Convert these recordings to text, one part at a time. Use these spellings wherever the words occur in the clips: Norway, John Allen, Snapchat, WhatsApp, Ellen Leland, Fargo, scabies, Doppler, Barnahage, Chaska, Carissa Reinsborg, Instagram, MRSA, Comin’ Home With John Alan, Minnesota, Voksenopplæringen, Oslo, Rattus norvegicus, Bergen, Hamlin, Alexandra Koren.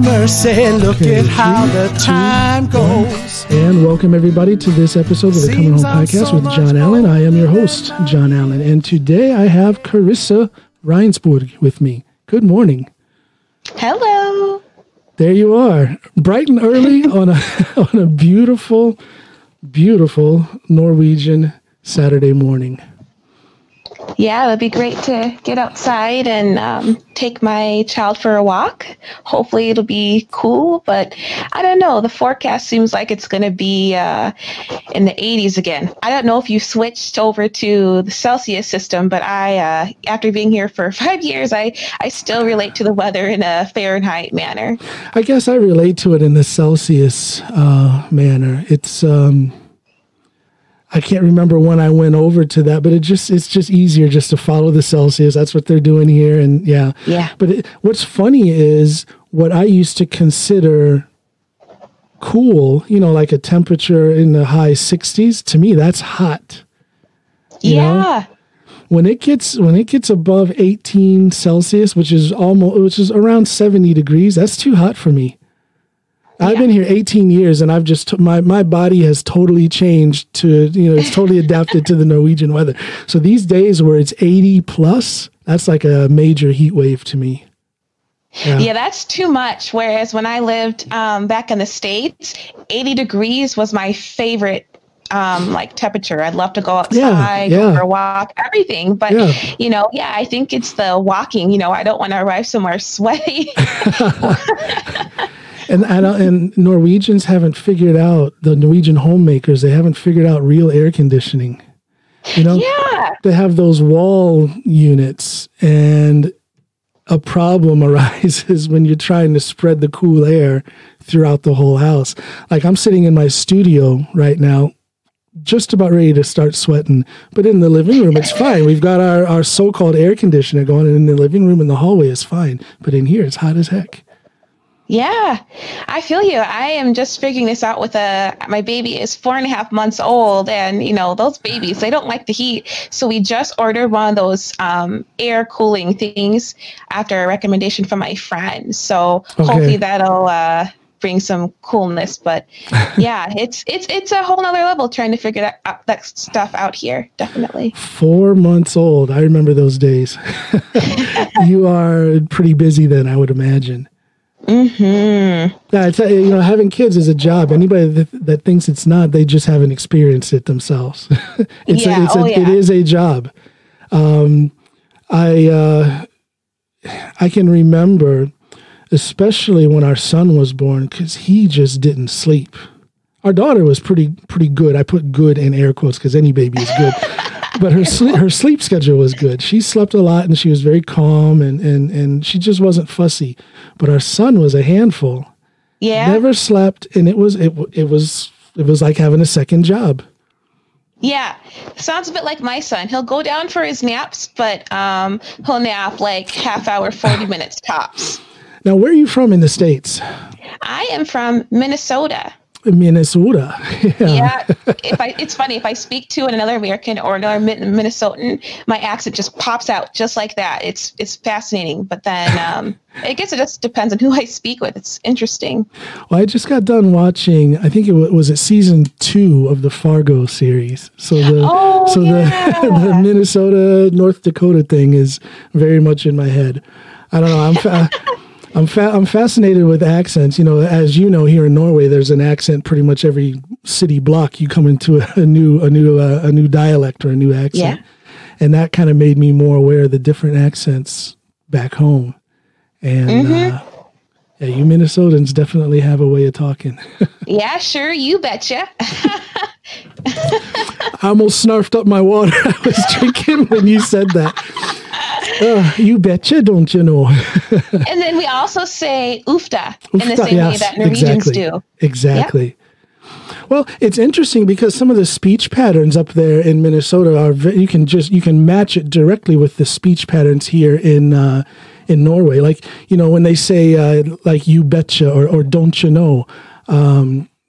mercy, look at how the time goes. And welcome everybody to this episode of the Comin' Home Podcast with John Allen. I am your host, John Allen, and today I have Carissa Reinsborg with me. Good morning. Hello. There you are, bright and early on a beautiful, beautiful Norwegian Saturday morning. Yeah, it would be great to get outside and take my child for a walk. Hopefully it'll be cool, but I don't know. The forecast seems like it's going to be in the 80s again. I don't know if you switched over to the Celsius system, but I, after being here for 5 years, I still relate to the weather in a Fahrenheit manner. I guess I relate to it in the Celsius manner. It's... I can't remember when I went over to that, but it's just easier just to follow the Celsius. That's what they're doing here, and yeah. But what's funny is what I used to consider cool, you know, like a temperature in the high 60s. To me, that's hot. You know? When it gets above 18 Celsius, which is around 70 degrees, that's too hot for me. I've been here 18 years, and I've just my body has totally changed to, you know, it's totally adapted to the Norwegian weather. So these days where it's 80 plus, that's like a major heat wave to me. Yeah, that's too much. Whereas when I lived back in the States, 80 degrees was my favorite like temperature. I'd love to go outside, go for a walk, everything. But I think it's the walking. You know, I don't want to arrive somewhere sweaty. And Norwegians haven't figured out, the Norwegian homemakers, they haven't figured out real air conditioning. You know, they have those wall units, and a problem arises when you're trying to spread the cool air throughout the whole house. Like I'm sitting in my studio right now, just about ready to start sweating, but in the living room, it's fine. We've got our so-called air conditioner going, and in the living room and the hallway is fine. But in here, it's hot as heck. Yeah, I feel you. I am just figuring this out with my baby is 4.5 months old, and you know, those babies, they don't like the heat. So we just ordered one of those air cooling things after a recommendation from my friend. So hopefully that'll bring some coolness. But yeah, it's a whole nother level trying to figure that stuff out here. Definitely. 4 months old. I remember those days. You are pretty busy then, I would imagine. Mm-hmm. Yeah, you know, having kids is a job. Anybody that thinks it's not, they just haven't experienced it themselves. It is a job. I can remember, especially when our son was born, because he just didn't sleep. Our daughter was pretty good. I put "good" in air quotes because any baby is good. But her sleep schedule was good. She slept a lot, and she was very calm, and she just wasn't fussy. But our son was a handful. Yeah, never slept, and it was like having a second job. Yeah, sounds a bit like my son. He'll go down for his naps, but he'll nap like half hour, 40 minutes tops. Now, where are you from in the States? I am from Minnesota. Minnesota. Yeah. It's funny. If I speak to another American or another Minnesotan, my accent just pops out just like that. It's fascinating. But then I guess it just depends on who I speak with. It's interesting. Well, I just got done watching, I think it was season 2 of the Fargo series. So the Minnesota, North Dakota thing is very much in my head. I don't know. I'm fascinated with accents. You know, as you know, here in Norway, there's an accent pretty much every city block. You come into a new dialect or a new accent, and that kind of made me more aware of the different accents back home. And you Minnesotans definitely have a way of talking. Yeah, sure, you betcha. I almost snarfed up my water I was drinking when you said that. You betcha, don't you know? And then we also say oofta in the same way that Norwegians do. Exactly. Yep. Well, it's interesting because some of the speech patterns up there in Minnesota are you can match it directly with the speech patterns here in Norway. Like, you know, when they say like you betcha or don't you know,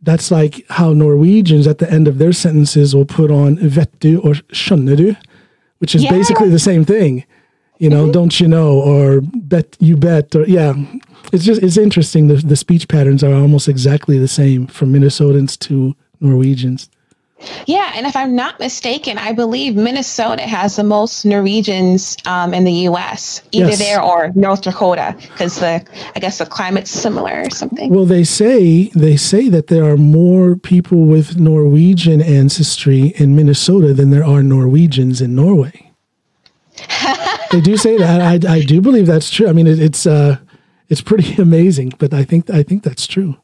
that's like how Norwegians at the end of their sentences will put on vet du or skjønner du, which is basically the same thing. you know, don't you know, or bet you bet, or yeah. It's just, it's interesting. The speech patterns are almost exactly the same from Minnesotans to Norwegians. Yeah, and if I'm not mistaken, I believe Minnesota has the most Norwegians in the U.S., either yes. there or North Dakota, because I guess the climate's similar or something. Well, they say that there are more people with Norwegian ancestry in Minnesota than there are Norwegians in Norway. They do say that. I do believe that's true. I mean, it's pretty amazing, but I think that's true.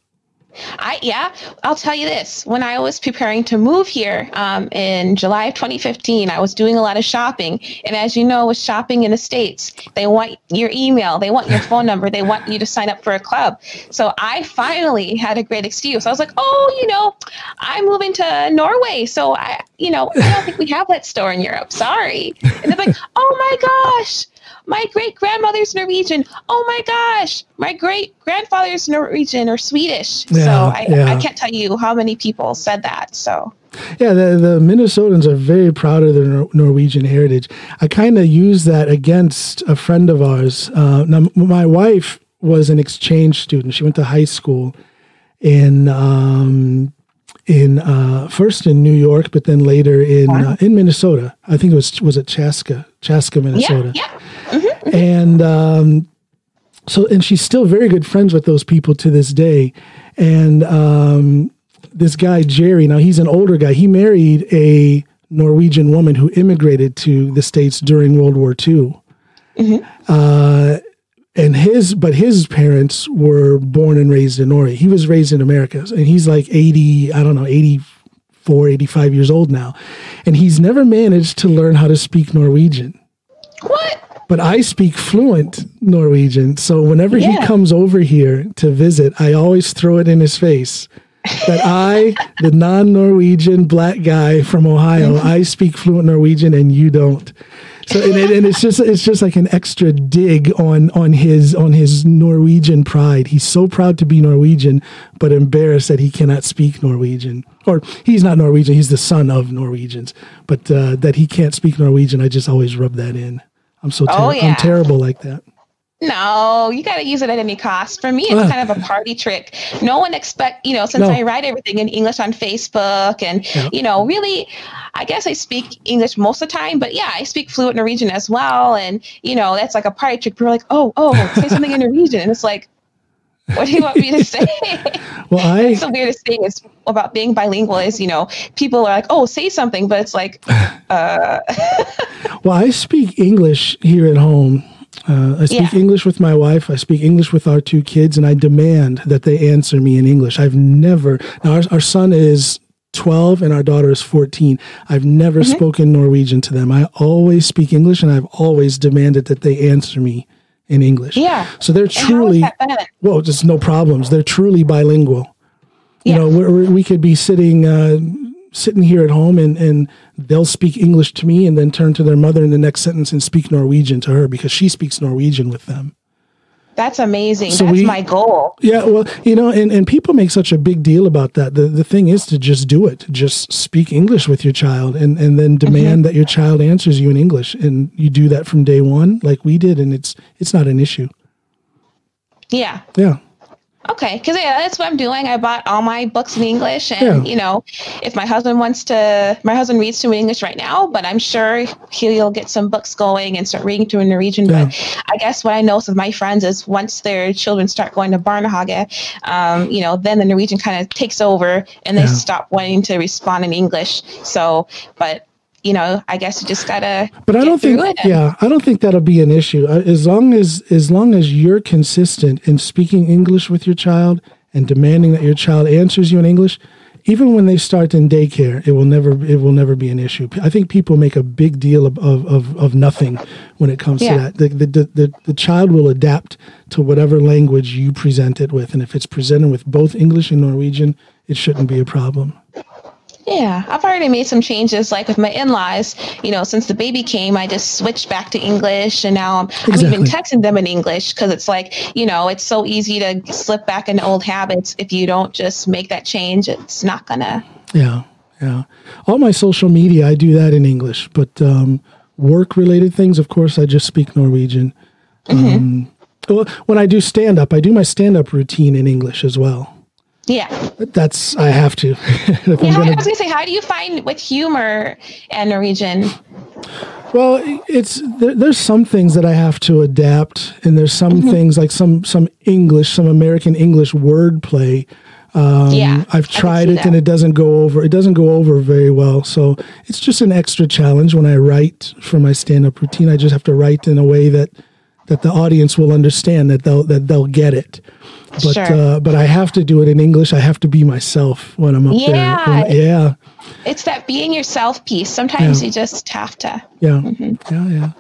I'll tell you this. When I was preparing to move here in July of 2015, I was doing a lot of shopping. And as you know, with shopping in the States, they want your email, they want your phone number, they want you to sign up for a club. So I finally had a great excuse. I was like, oh, you know, I'm moving to Norway. So I don't think we have that store in Europe. Sorry. And they're like, oh my gosh, my great-grandmother's Norwegian. Oh, my gosh. My great-grandfather's Norwegian or Swedish. Yeah, so I can't tell you how many people said that. So yeah, the Minnesotans are very proud of their Norwegian heritage. I kind of use that against a friend of ours. Now, my wife was an exchange student. She went to high school first in New York, but then later in Minnesota. I think it was Chaska, Minnesota. Yeah, yeah. Mm-hmm, mm-hmm. And so she's still very good friends with those people to this day. And this guy Jerry, now he's an older guy. He married a Norwegian woman who immigrated to the States during World War II. Mm-hmm. But his parents were born and raised in Norway. He was raised in America, and he's like 84, 85 years old now. And he's never managed to learn how to speak Norwegian. What? But I speak fluent Norwegian. So whenever he comes over here to visit, I always throw it in his face that I, the non-Norwegian black guy from Ohio, I speak fluent Norwegian and you don't. So and it's just like an extra dig on his Norwegian pride. He's so proud to be Norwegian, but embarrassed that he cannot speak Norwegian, or he's not Norwegian. He's the son of Norwegians, but that he can't speak Norwegian. I just always rub that in. I'm so I'm terrible like that. No, you got to use it at any cost. For me, it's kind of a party trick. No one I write everything in English on Facebook and, really, I guess I speak English most of the time, but I speak fluent Norwegian as well. And, that's like a party trick. People are like, oh, say something in Norwegian. And it's like, what do you want me to say? Well, that's the weirdest thing is about being bilingual is, people are like, oh, say something. But it's like, Well, I speak English here at home. I speak English with my wife. I speak English with our two kids, and I demand that they answer me in English. Our son is 12 and our daughter is 14. I've never spoken Norwegian to them. I always speak English, and I've always demanded that they answer me in English. Yeah. So they're truly, well, just no problems. They're truly bilingual. Yeah. We could be sitting here at home and they'll speak English to me and then turn to their mother in the next sentence and speak Norwegian to her because she speaks Norwegian with them. That's amazing. So that's my goal. Yeah. Well, and people make such a big deal about that. The thing is to just do it. Just speak English with your child and then demand that your child answers you in English. And you do that from day one, like we did. And it's not an issue. Yeah. Yeah. Okay, because that's what I'm doing. I bought all my books in English, and if my husband my husband reads to me in English right now, but I'm sure he'll get some books going and start reading to in Norwegian. Yeah. But I guess what I notice with my friends is once their children start going to Barnahage, then the Norwegian kind of takes over, and they stop wanting to respond in English. So, but. I guess you just gotta. But I don't think. Yeah, I don't think that'll be an issue as long as you're consistent in speaking English with your child and demanding that your child answers you in English. Even when they start in daycare, it will never be an issue. I think people make a big deal of nothing when it comes to that. The child will adapt to whatever language you present it with, and if it's presented with both English and Norwegian, it shouldn't be a problem. Yeah, I've already made some changes, like with my in-laws, since the baby came, I just switched back to English, and now I'm even texting them in English because it's like, it's so easy to slip back into old habits. If you don't just make that change, it's not gonna. Yeah, yeah. All my social media, I do that in English, but work-related things, of course, I just speak Norwegian. When I do stand-up, I do my stand-up routine in English as well. Yeah. That's, I have to. I was going to say, how do you find with humor and Norwegian? Well, it's, there's some things that I have to adapt, and there's some things like some English, some American English wordplay. I've tried it and it doesn't go over very well. So it's just an extra challenge when I write for my stand-up routine. I just have to write in a way that the audience will understand, that they'll get it. But, but I have to do it in English. I have to be myself when I'm up there. Yeah. It's that being yourself piece. Sometimes you just have to. Yeah. Mm-hmm. Yeah.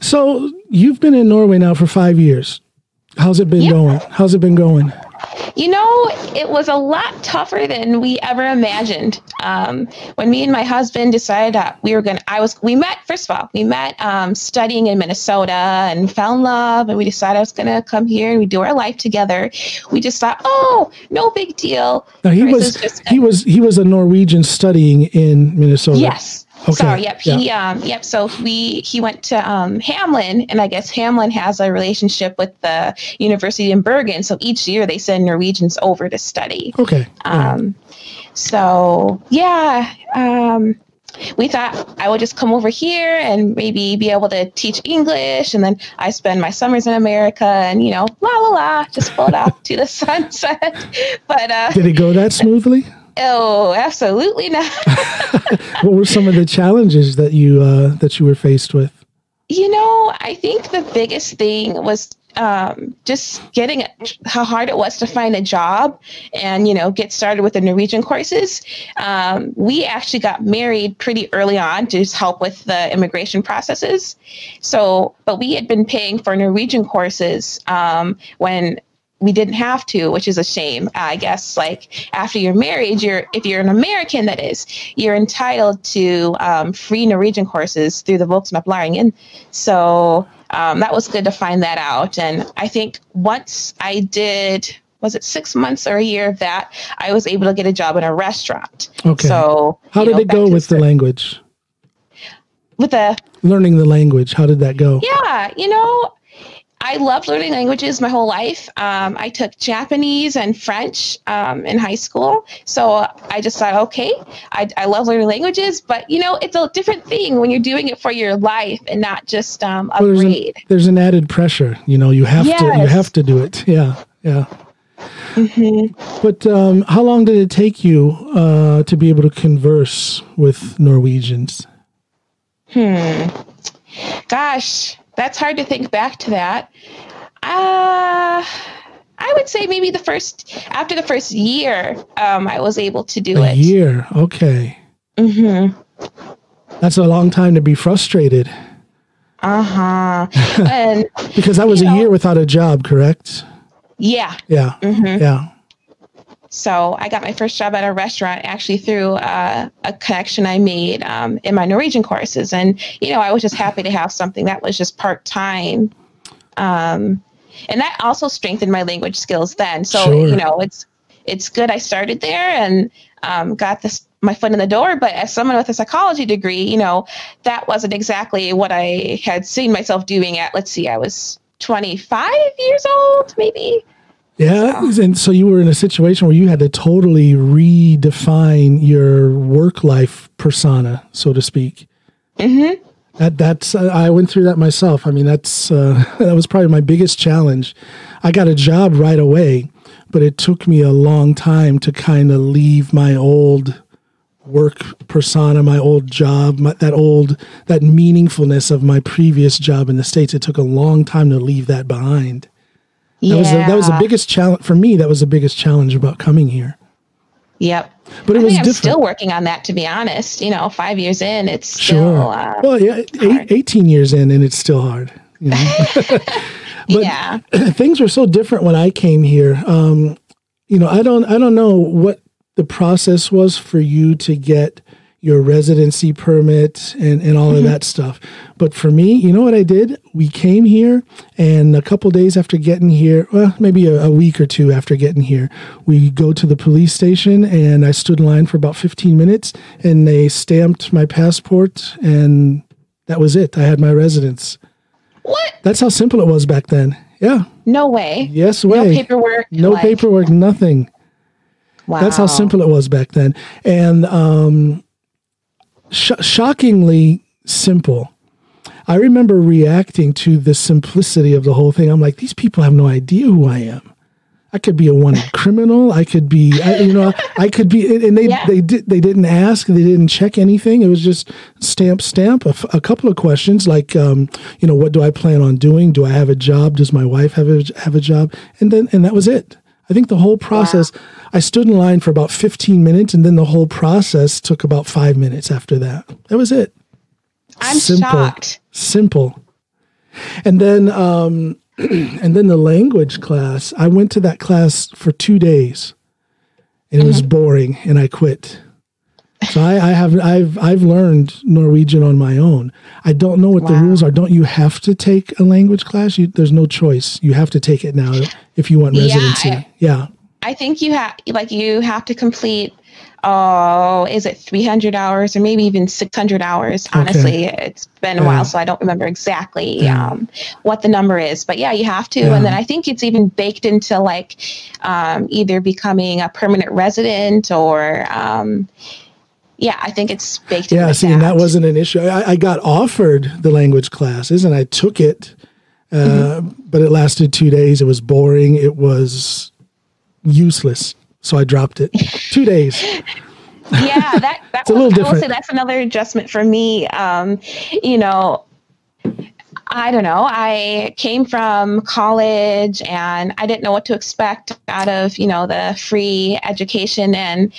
So you've been in Norway now for 5 years. How's it been going? How's it been going? You know, it was a lot tougher than we ever imagined. When me and my husband decided that we were going to, we met studying in Minnesota and fell in love, and we decided I was going to come here and we do our life together. We just thought, oh, no big deal. Now he was a Norwegian studying in Minnesota. Yes. Okay. Sorry. Yep. Yeah. So he went to Hamlin, and I guess Hamlin has a relationship with the university in Bergen. So each year they send Norwegians over to study. Okay. We thought I would just come over here and maybe be able to teach English, and then I spend my summers in America and, just float off to the sunset. But did it go that smoothly? Oh, absolutely not. What were some of the challenges that you were faced with? You know, I think the biggest thing was just getting how hard it was to find a job and, get started with the Norwegian courses. We actually got married pretty early on to just help with the immigration processes. So, but we had been paying for Norwegian courses when we didn't have to, which is a shame. I guess like after you're married, if you're an American, that is, you're entitled to free Norwegian courses through the Voksenopplæringen. So that was good to find that out. And I think once I did, was it 6 months or a year of that, I was able to get a job in a restaurant. Okay. So how did it go with the language? With the learning the language, how did that go? Yeah, I loved learning languages my whole life. I took Japanese and French in high school. So I just thought, okay, I love learning languages, but it's a different thing when you're doing it for your life and not just a grade. There's an added pressure, you have to do it. Yeah. Yeah. Mm-hmm. But how long did it take you to be able to converse with Norwegians? Gosh. That's hard to think back to that. I would say maybe after the first year, I was able to do it. A year, okay. Mm-hmm. That's a long time to be frustrated. Uh-huh. And because that was a year without a job, correct? Yeah. Yeah. Mm-hmm. Yeah. So I got my first job at a restaurant actually through a connection I made in my Norwegian courses. And, I was just happy to have something that was just part-time. And that also strengthened my language skills then. So, it's good I started there and got my foot in the door. But as someone with a psychology degree, that wasn't exactly what I had seen myself doing at, let's see, I was 25 years old, maybe. Yeah, and so you were in a situation where you had to totally redefine your work life persona, so to speak. Mm-hmm. I went through that myself. I mean, that was probably my biggest challenge. I got a job right away, but it took me a long time to kind of leave my old work persona, my old job, that meaningfulness of my previous job in the States. It took a long time to leave that behind. Yeah. That was the biggest challenge for me. That was the biggest challenge about coming here. Yep. But I think I'm still working on that, to be honest. 5 years in, it's still well, yeah, 18 years in, and it's still hard. But yeah. Things were so different when I came here. I don't know what the process was for you to get your residency permit and all of that stuff. But for me, you know what I did? We came here, and a couple days after getting here, well, maybe a week or two after getting here, we go to the police station, and I stood in line for about 15 minutes, and they stamped my passport and That was it. I had my residence. What? That's how simple it was back then. Yeah. No way. Yes way. No paperwork. No paperwork, nothing. Wow. That's how simple it was back then. And shockingly simple. I remember reacting to the simplicity of the whole thing. I'm like, these people have no idea who I am. I could be a wanted criminal. I could be, I could be, and they didn't ask, they didn't check anything. It was just stamp, a couple of questions like, you know, what do I plan on doing? Do I have a job? Does my wife have a job? And that was it. I think the whole process, wow. I stood in line for about 15 minutes and then the whole process took about 5 minutes after that. That was it. I'm shocked. Simple. And then, the language class, I went to that class for 2 days and it was boring and I quit. So I've learned Norwegian on my own. I don't know what the rules are. Don't you have to take a language class? There's no choice. You have to take it now if you want residency. Yeah. I think you have to complete, is it 300 hours or maybe even 600 hours? Honestly, it's been a while, so I don't remember exactly what the number is. But yeah, you have to. Yeah. And then I think it's even baked into like either becoming a permanent resident or, I think it's baked into that. And that wasn't an issue. I got offered the language classes and I took it, but it lasted 2 days. It was boring. It was useless. So I dropped it. 2 days. Yeah, that's a little different. I will say that's another adjustment for me. I don't know. I came from college and I didn't know what to expect out of, the free education. And,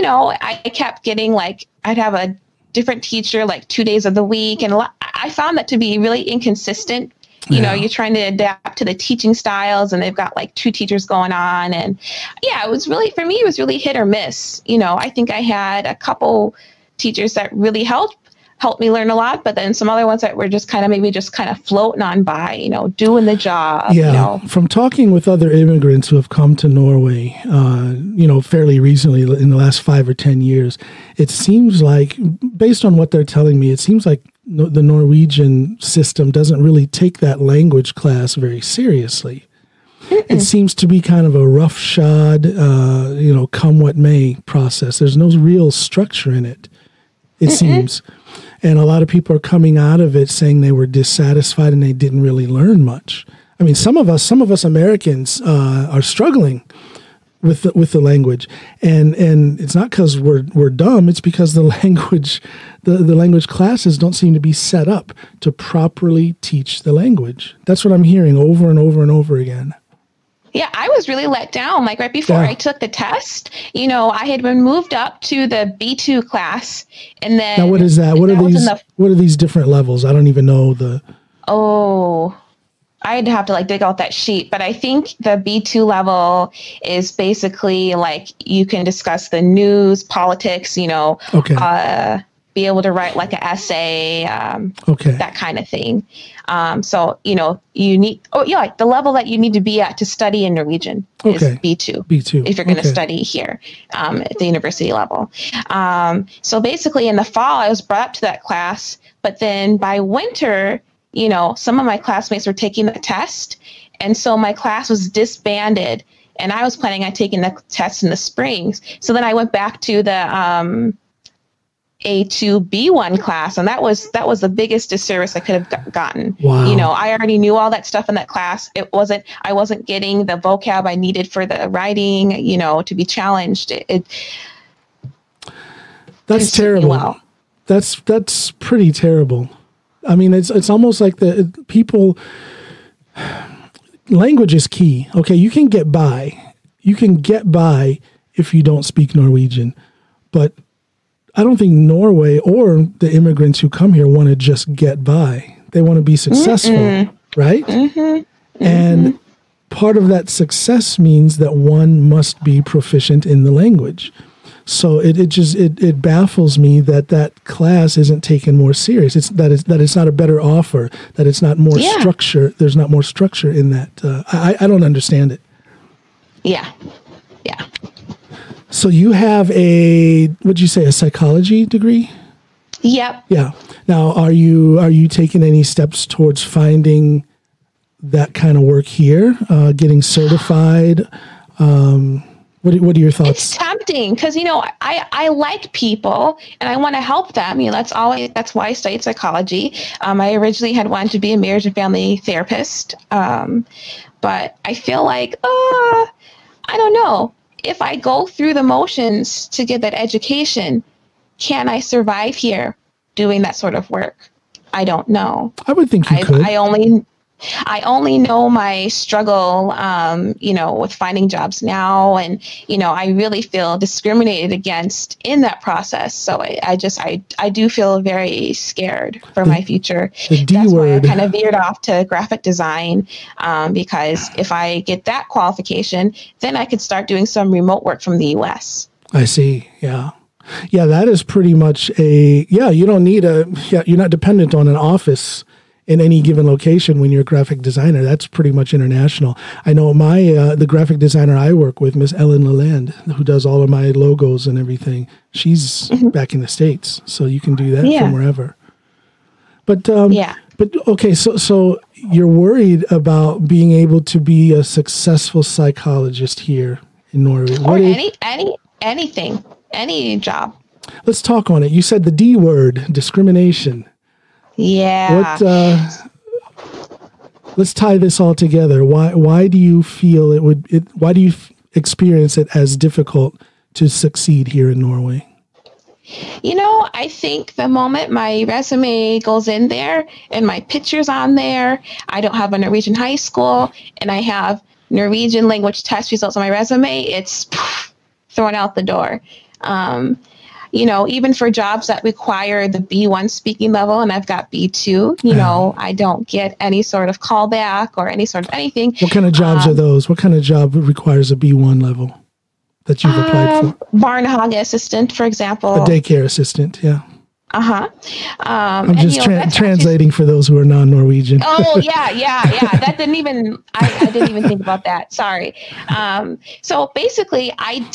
I kept getting I'd have a different teacher 2 days of the week. And I found that to be really inconsistent. You know, you're trying to adapt to the teaching styles and they've got 2 teachers going on. And yeah, for me, it was really hit or miss. I think I had a couple teachers that really helped me learn a lot, but then some other ones that were just kind of floating on by, doing the job. Yeah. From talking with other immigrants who have come to Norway, fairly recently in the last 5 or 10 years, it seems like, based on what they're telling me, it seems like the Norwegian system doesn't really take that language class very seriously. It seems to be kind of a roughshod, come what may process. There's no real structure in it, it seems. And a lot of people are coming out of it saying they were dissatisfied and they didn't really learn much. I mean, some of us Americans are struggling with the language, and it's not because we're dumb. It's because the language classes don't seem to be set up to properly teach the language. That's what I'm hearing over and over and over again. Yeah, I was really let down. Right before I took the test, I had been moved up to the B2 class, and then now what is that? What are these different levels? I don't even know the. Oh. I'd have to dig out that sheet, but I think the B2 level is basically you can discuss the news, politics, be able to write an essay, that kind of thing. The level that you need to be at to study in Norwegian is B2. B2. If you're going to study here at the university level. So basically in the fall, I was brought up to that class, but then by winter, some of my classmates were taking the test. And so my class was disbanded and I was planning on taking the test in the spring. So then I went back to the A2B1 class. And that was the biggest disservice I could have gotten. Wow. I already knew all that stuff in that class. I wasn't getting the vocab I needed for the writing, to be challenged. That's terrible. That's pretty terrible. I mean, it's almost like language is key. Okay, you can get by. You can get by if you don't speak Norwegian. But I don't think Norway or the immigrants who come here want to just get by. They want to be successful, right? And part of that success means that one must be proficient in the language. So it baffles me that class isn't taken more serious. It's not a better offer, that it's not more structure. There's not more structure in that. I don't understand it. Yeah. So you have a psychology degree? Yep. Yeah. Now, are you taking any steps towards finding that kind of work here, getting certified? What are your thoughts? It's tempting because, you know, I like people and I want to help them. You know, that's why I studied psychology. I originally had wanted to be a marriage and family therapist, but I feel like, I don't know. If I go through the motions to get that education, can I survive here doing that sort of work? I don't know. I would think you could. I only know my struggle, you know, with finding jobs now. And, you know, I really feel discriminated against in that process. So I do feel very scared for my future. That's why I kind of veered off to graphic design, because if I get that qualification, then I could start doing some remote work from the U.S. I see. Yeah. Yeah, that is pretty much a, yeah, you don't need a, yeah, you're not dependent on an office in any given location when you're a graphic designer. That's pretty much international. I know the graphic designer I work with, Miss Ellen Leland, who does all of my logos and everything, she's back in the States. So you can do that from wherever. But, yeah. But okay, so you're worried about being able to be a successful psychologist here in Norway. Or anything, any job. Let's talk on it. You said the D word, discrimination. Yeah. Let's tie this all together. Why do you feel it would? Why do you experience it as difficult to succeed here in Norway? You know, I think the moment my resume goes in there and my picture's on there, I don't have a Norwegian high school, and I have Norwegian language test results on my resume. It's thrown out the door. You know, even for jobs that require the B1 speaking level, and I've got B2, you know, I don't get any sort of callback or any sort of anything. What kind of jobs are those? What kind of job requires a B1 level that you've applied for? Barnahage assistant, for example. A daycare assistant, yeah. Uh-huh. I'm just translating for those who are non-Norwegian. Oh, yeah. That didn't even, I didn't even think about that. Sorry. So basically, I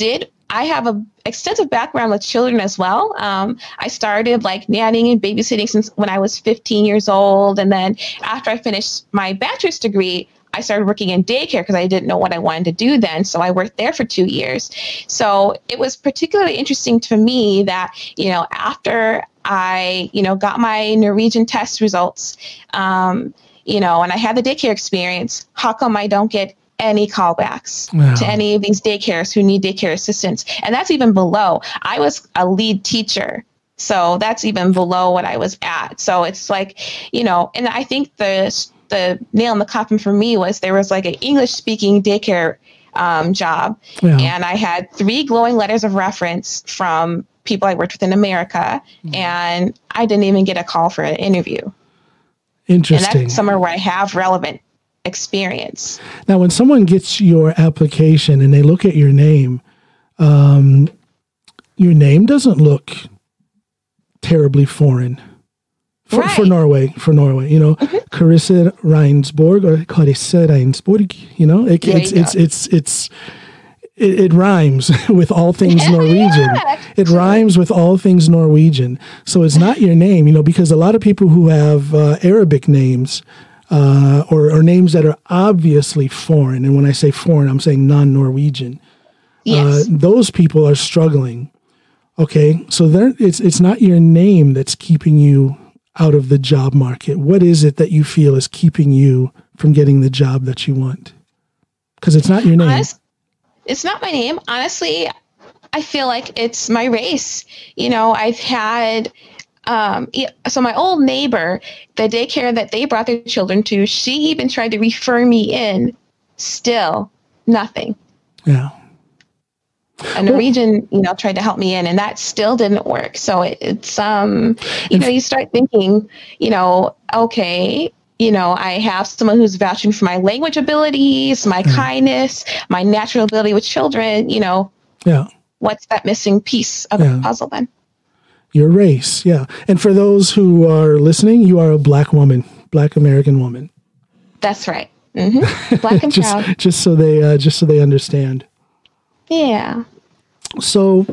have an extensive background with children as well. I started like nannying and babysitting since when I was 15 years old. And then after I finished my bachelor's degree, I started working in daycare because I didn't know what I wanted to do then. So I worked there for 2 years. So it was particularly interesting to me that, you know, after I, you know, got my Norwegian test results, you know, and I had the daycare experience, how come I don't get any callbacks to any of these daycares who need daycare assistance? And that's even below. I was a lead teacher, so that's even below what I was at. So it's like, you know, and I think the nail in the coffin for me was there was like an English speaking daycare job. Yeah. And I had 3 glowing letters of reference from people I worked with in America. And I didn't even get a call for an interview. Interesting. And that's somewhere where I have relevant experience. Now, when someone gets your application and they look at your name doesn't look terribly foreign for Norway. For Norway, you know, Carissa Reinsborg or Carissa Reinsborg. You know, it rhymes with all things Norwegian. Yeah. It rhymes with all things Norwegian. So it's not your name, you know, because a lot of people who have Arabic names. Or names that are obviously foreign. And when I say foreign, I'm saying non-Norwegian. Yes. Those people are struggling. Okay. So it's not your name that's keeping you out of the job market. What is it that you feel is keeping you from getting the job that you want? Because it's not your name. It's not my name. Honestly, I feel like it's my race. You know, I've had... so my old neighbor, the daycare that they brought their children to, she even tried to refer me in. Still, nothing. Yeah. A Norwegian, you know, tried to help me in, and that still didn't work. So you know, you start thinking, you know, okay, you know, I have someone who's vouching for my language abilities, my kindness, my natural ability with children. You know, what's that missing piece of the puzzle then? Your race, yeah. And for those who are listening, you are a Black woman, Black American woman. That's right. Black and proud. Just so they understand. Yeah. So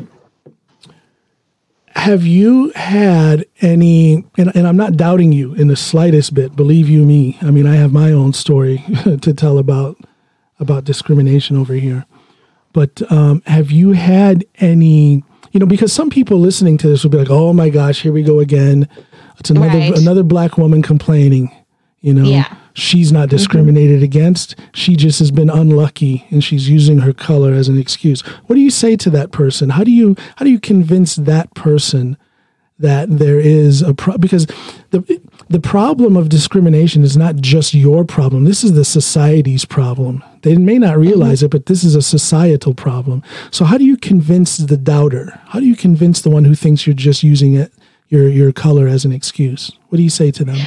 Have you had any, and I'm not doubting you in the slightest bit, believe you me. I mean, I have my own story to tell about discrimination over here. But have you had any, you know, because some people listening to this will be like, oh my gosh, here we go again. It's another, another black woman complaining, you know. Yeah. She's not discriminated against. She just has been unlucky, and she's using her color as an excuse. What do you say to that person? How do you convince that person that there is a problem? Because the problem of discrimination is not just your problem. This is the society's problem. They may not realize it, but this is a societal problem. So how do you convince the doubter? How do you convince the one who thinks you're just using it, your color as an excuse? What do you say to them?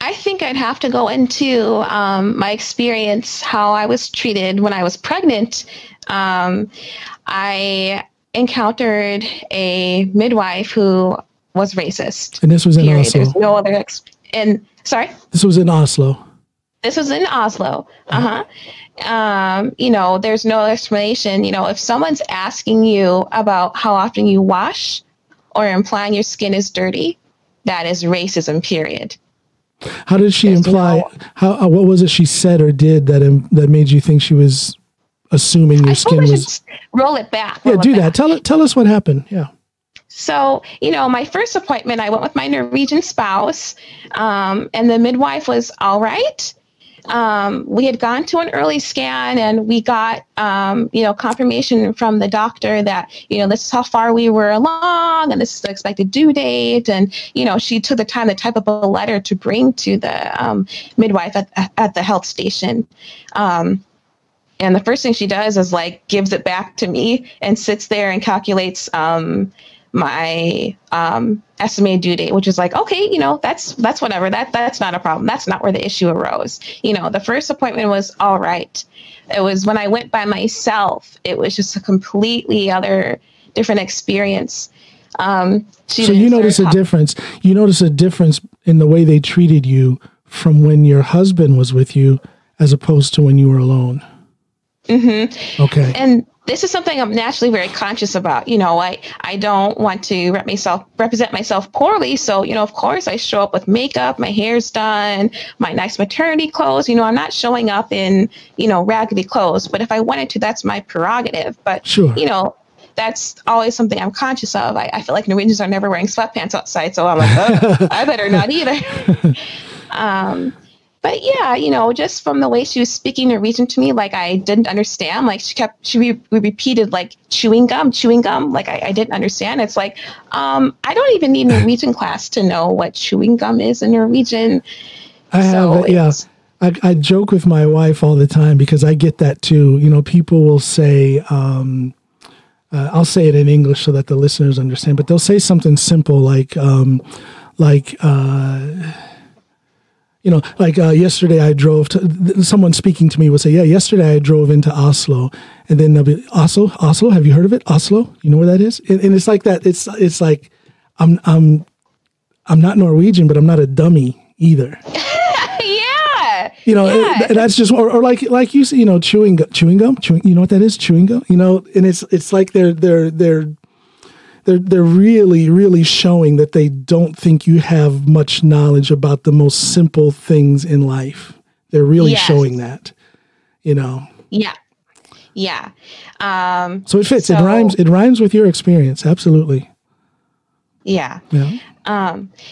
I think I'd have to go into my experience, how I was treated when I was pregnant. I encountered a midwife who was racist. And this was in Oslo. There's no other. Sorry? This was in Oslo. This was in Oslo. You know, there's no explanation. You know, if someone's asking you about how often you wash or implying your skin is dirty, that is racism, period. How did she imply? How? What was it she said or did that made you think she was assuming your skin was? Roll it back. Yeah, do that. Tell us what happened. Yeah. So, you know, my first appointment, I went with my Norwegian spouse, and the midwife was all right. We had gone to an early scan, and we got, you know, confirmation from the doctor that, you know, this is how far we were along, and this is the expected due date. And, you know, she took the time to type up a letter to bring to the midwife at the health station. And the first thing she does is, like, gives it back to me and sits there and calculates my estimated due date, which is like, okay, you know, that's whatever, that's not a problem. That's not where the issue arose. You know, the first appointment was all right. It was when I went by myself, it was just a completely different experience. So you notice a difference. You notice a difference in the way they treated you from when your husband was with you as opposed to when you were alone. Okay. And this is something I'm naturally very conscious about. You know, I don't want to represent myself poorly. So, you know, of course I show up with makeup, my hair's done, my nice maternity clothes. You know, I'm not showing up in, you know, raggedy clothes, but if I wanted to, that's my prerogative. But, you know, that's always something I'm conscious of. I feel like Norwegians are never wearing sweatpants outside. So I'm like, oh, I better not either. But yeah, you know, just from the way she was speaking Norwegian to me, like I didn't understand. Like she repeated like chewing gum, like I didn't understand. It's like, I don't even need Norwegian class to know what chewing gum is in Norwegian. I joke with my wife all the time because I get that too. You know, people will say, I'll say it in English so that the listeners understand, but they'll say something simple you know, like yesterday I drove to, someone speaking to me would say, yeah, yesterday I drove into Oslo. And then they'll be, Oslo, have you heard of it? Oslo, you know where that is? And it's like that, it's like, I'm not Norwegian, but I'm not a dummy either. You know, that's just, or like you say, you know, chewing gum, you know what that is? Chewing gum, you know, and it's like they're really, really showing that they don't think you have much knowledge about the most simple things in life. They're really showing that, you know? Yeah. So it fits, it rhymes with your experience. Absolutely. Yeah.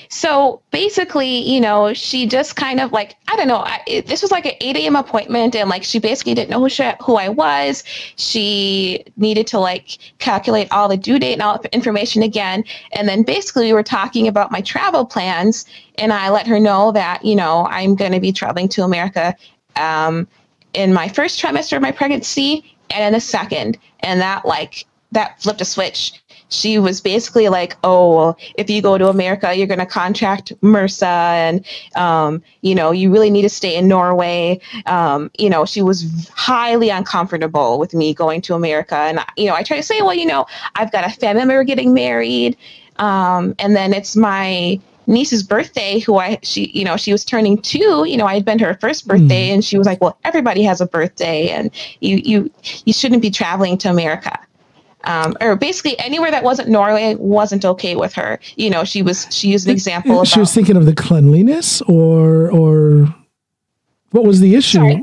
So basically, you know, she just kind of like, I don't know, this was like an 8 a.m. appointment, and like, she basically didn't know who I was. She needed to like calculate all the due date and all the information again. And then basically we were talking about my travel plans, and I let her know that, you know, I'm going to be traveling to America, in my first trimester of my pregnancy and in the second, and that flipped a switch. She was basically like, oh, well, if you go to America, you're going to contract MRSA, and, you know, you really need to stay in Norway. You know, she was highly uncomfortable with me going to America. And, you know, I try to say, well, you know, I've got a family member getting married. And then it's my niece's birthday, who you know, she was turning 2, you know, I had been to her first birthday, and she was like, well, everybody has a birthday, and you shouldn't be traveling to America. or basically anywhere that wasn't Norway wasn't okay with her. You know, she used an example. She was thinking of the cleanliness, or what was the issue? Sorry.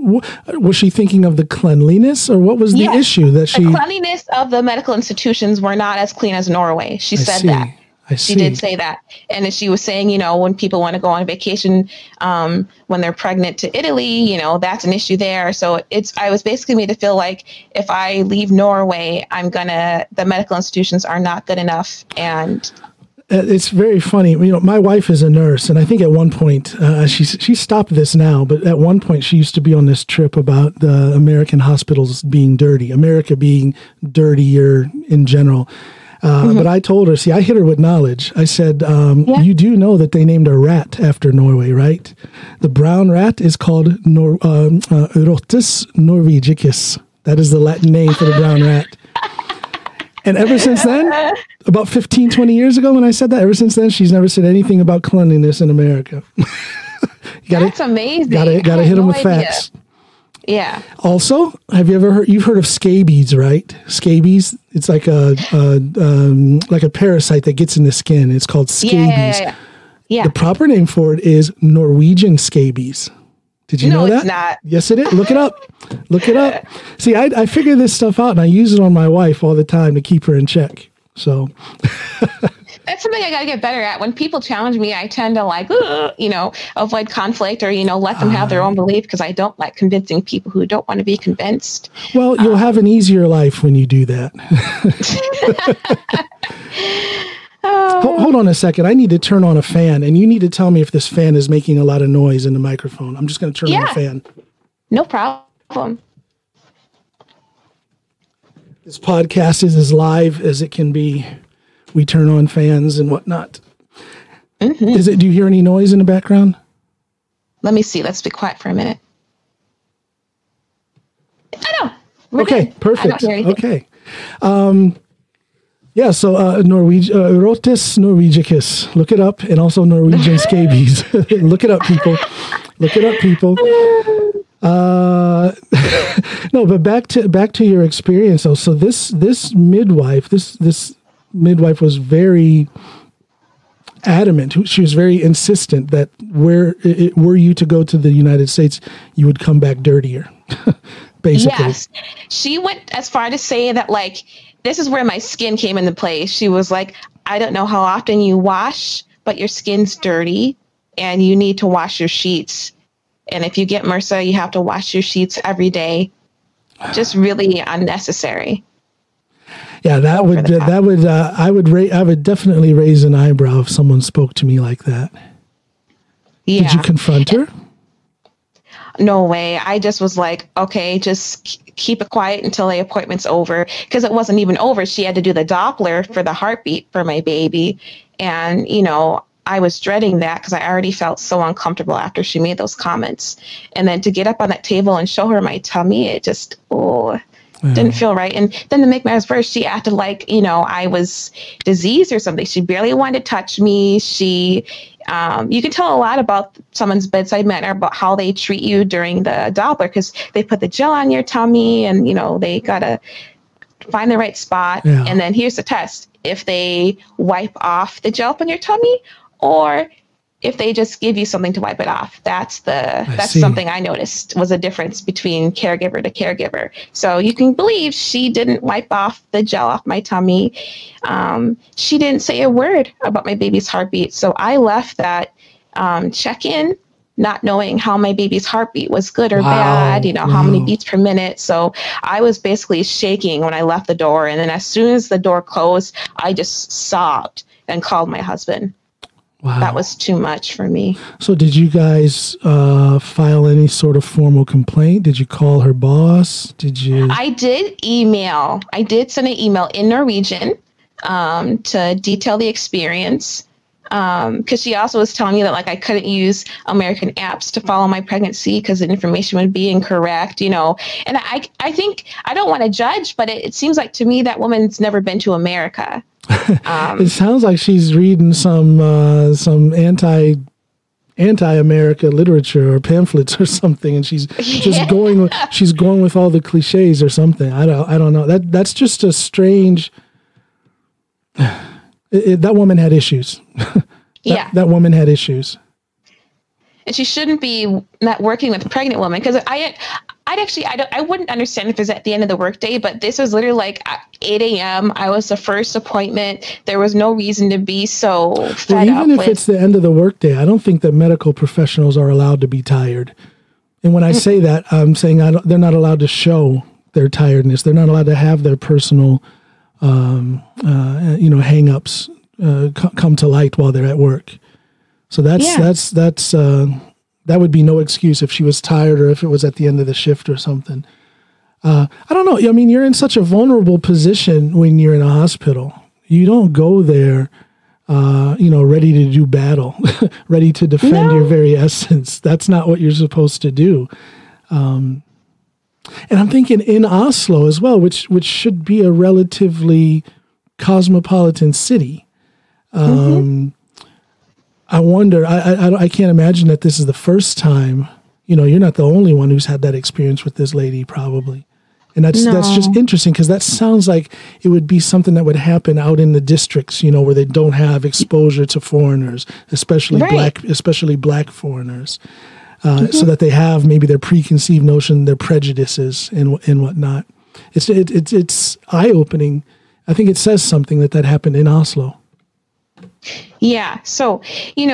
Was she thinking of the cleanliness, or what was the issue that she? The cleanliness of the medical institutions were not as clean as Norway. She said that. She did say that. And she was saying, you know, when people want to go on vacation, when they're pregnant to Italy, you know, that's an issue there. So it's, I was basically made to feel like if I leave Norway, I'm gonna, the medical institutions are not good enough. And it's very funny. You know, my wife is a nurse, and I think at one point, she stopped this now, but at one point she used to be on this trip about the American hospitals being dirty, America being dirtier in general. But I told her, see, I hit her with knowledge. I said, you do know that they named a rat after Norway, right? The brown rat is called Rattus norvegicus. That is the Latin name for the brown rat. And ever since then, about 15, 20 years ago when I said that, ever since then, she's never said anything about cleanliness in America. That's amazing. Gotta hit them with facts. Yeah. Also, have you ever heard? You've heard of scabies, right? Scabies. It's like a parasite that gets in the skin. It's called scabies. Yeah. The proper name for it is Norwegian scabies. Did you know that? No, it's not. Yes, it is. Look it up. Look it up. See, I figure this stuff out, and I use it on my wife all the time to keep her in check. So. That's something I got to get better at. When people challenge me, I tend to avoid conflict, or, you know, let them have their own belief, because I don't like convincing people who don't want to be convinced. Well, you'll have an easier life when you do that. Hold on a second. I need to turn on a fan, and you need to tell me if this fan is making a lot of noise in the microphone. I'm just going to turn on the fan. No problem. This podcast is as live as it can be. We turn on fans and whatnot. Do you hear any noise in the background? Let me see. Let's be quiet for a minute. I know. Okay, perfect. Okay. Yeah, so Rattus norvegicus. Look it up. And also Norwegian scabies. Look it up, people. Look it up, people. No, but back to your experience though. So this midwife was very adamant. She was very insistent that were you to go to the United States, you would come back dirtier, basically. Yes. She went as far to say that, like, this is where my skin came into play. She was like, I don't know how often you wash, but your skin's dirty and you need to wash your sheets. And if you get MRSA, you have to wash your sheets every day. Just really unnecessary. Yeah, I would definitely raise an eyebrow if someone spoke to me like that. Yeah. Did you confront her? No way. I just was like, okay, just keep it quiet until the appointment's over, because it wasn't even over. She had to do the Doppler for the heartbeat for my baby, and you know, I was dreading that because I already felt so uncomfortable after she made those comments, and then to get up on that table and show her my tummy, it just didn't feel right. And then to make matters worse, she acted like, you know, I was diseased or something. She barely wanted to touch me. She, you can tell a lot about someone's bedside manner, about how they treat you during the Doppler, because they put the gel on your tummy and, you know, they got to find the right spot. Yeah. And then here's the test. If they wipe off the gel on your tummy, or if they just give you something to wipe it off, that's something I noticed was a difference between caregiver to caregiver. So you can believe she didn't wipe off the gel off my tummy. She didn't say a word about my baby's heartbeat. So I left that check-in not knowing how my baby's heartbeat was good or bad, you know, how many beats per minute. So I was basically shaking when I left the door. And then as soon as the door closed, I just sobbed and called my husband. Wow. That was too much for me. So did you guys file any sort of formal complaint? Did you call her boss? Did you? I did email. I did send an email in Norwegian to detail the experience, because she also was telling me that, like, I couldn't use American apps to follow my pregnancy because the information would be incorrect, you know. And I think, I don't want to judge, but it seems like to me that woman's never been to America. It sounds like she's reading some anti anti-America literature or pamphlets or something, and she's just going with all the cliches or something. I don't know. That's just a strange. That woman had issues. That woman had issues. And she shouldn't be not working with a pregnant woman, because I wouldn't understand if it was at the end of the workday, but this was literally like 8 a.m. I was the first appointment. There was no reason to be so fed up. Even if it's the end of the workday, I don't think that medical professionals are allowed to be tired. And when I say that, I'm saying they're not allowed to show their tiredness. They're not allowed to have their personal, hang-ups come to light while they're at work. So that would be no excuse if she was tired or if it was at the end of the shift or something. I don't know. I mean, you're in such a vulnerable position when you're in a hospital. You don't go there, ready to do battle, ready to defend your very essence. That's not what you're supposed to do. And I'm thinking in Oslo as well, which should be a relatively cosmopolitan city. I wonder, I can't imagine that this is the first time, you're not the only one who's had that experience with this lady probably. And that's just interesting, because that sounds like it would be something that would happen out in the districts, where they don't have exposure to foreigners, especially black foreigners, so that they have maybe their preconceived notion, their prejudices and whatnot. It's eye-opening. I think it says something that happened in Oslo. Yeah. So, I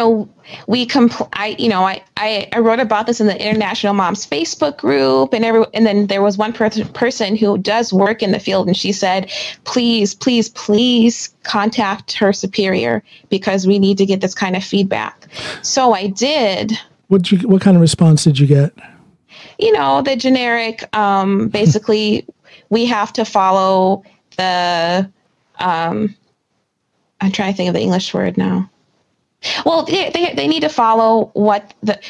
wrote about this in the International Moms Facebook group, and then there was one person who does work in the field, and she said, please contact her superior, because we need to get this kind of feedback. So I did. What kind of response did you get? The generic, basically we have to follow the, I'm trying to think of the English word now. Well, they need to follow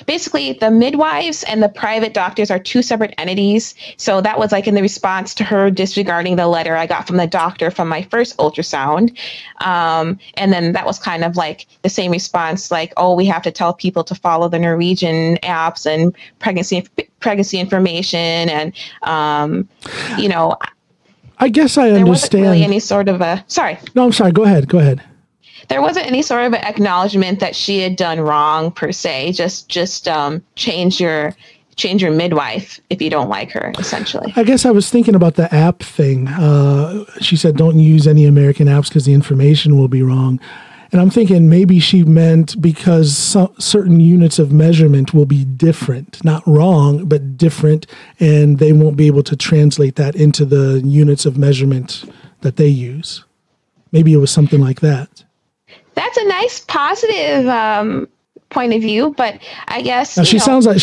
basically the midwives and the private doctors are two separate entities. So that was like in the response to her disregarding the letter I got from the doctor from my first ultrasound. And then that was kind of like the same response, like, oh, we have to tell people to follow the Norwegian apps and pregnancy information. And, I guess I understand. There wasn't really any sort of a... Sorry. No, I'm sorry. Go ahead. There wasn't any sort of an acknowledgement that she had done wrong per se. Just change your midwife if you don't like her, essentially. I guess I was thinking about the app thing. She said, don't use any American apps because the information will be wrong. And I'm thinking maybe she meant because certain units of measurement will be different, not wrong, but different, and they won't be able to translate that into the units of measurement that they use. Maybe it was something like that. That's a nice positive point of view, but I guess she sounds like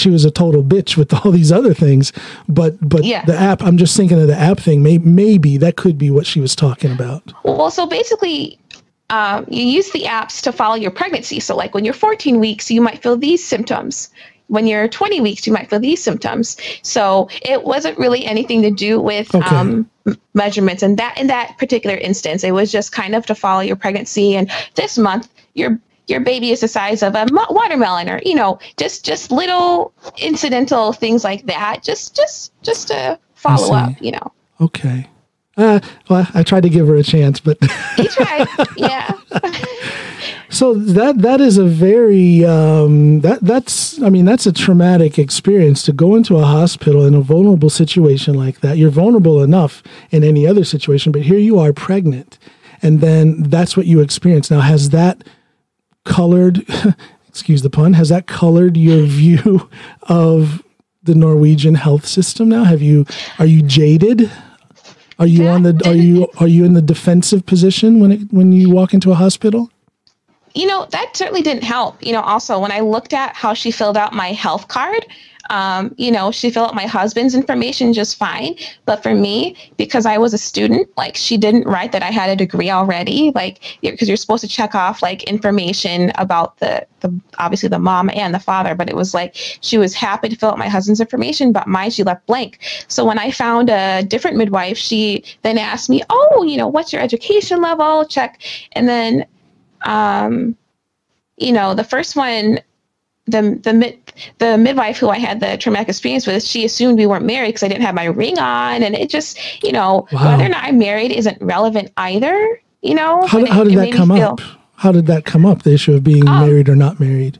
she was a total bitch with all these other things, but yeah. The app. I'm just thinking of the app thing. Maybe that could be what she was talking about. Well, so basically. You use the apps to follow your pregnancy. So like when you're 14 weeks, you might feel these symptoms. When you're 20 weeks, you might feel these symptoms. So it wasn't really anything to do with measurements. And that in that particular instance, it was just kind of to follow your pregnancy. And this month, your baby is the size of a watermelon, or, just little incidental things like that. Just to follow up, Okay. Well, I tried to give her a chance, but you tried, yeah. So that is a very that's a traumatic experience to go into a hospital in a vulnerable situation like that. You're vulnerable enough in any other situation, but here you are pregnant, and then that's what you experience. Now, has that colored? Excuse the pun. Has that colored your view of the Norwegian health system? Now, are you jaded? Are you in the defensive position when you walk into a hospital? That certainly didn't help. Also when I looked at how she filled out my health card, she filled out my husband's information just fine, but for me, because I was a student, like she didn't write that I had a degree already, like because you're supposed to check off like information about the obviously the mom and the father, but it was like she was happy to fill out my husband's information, but mine she left blank. So when I found a different midwife, she then asked me, oh, what's your education level? Check. And then the first one the midwife who I had the traumatic experience with, she assumed we weren't married because I didn't have my ring on. And it just, you know, whether or not I'm married isn't relevant either, you know. How did that come up? How did that come up, the issue of being married or not married?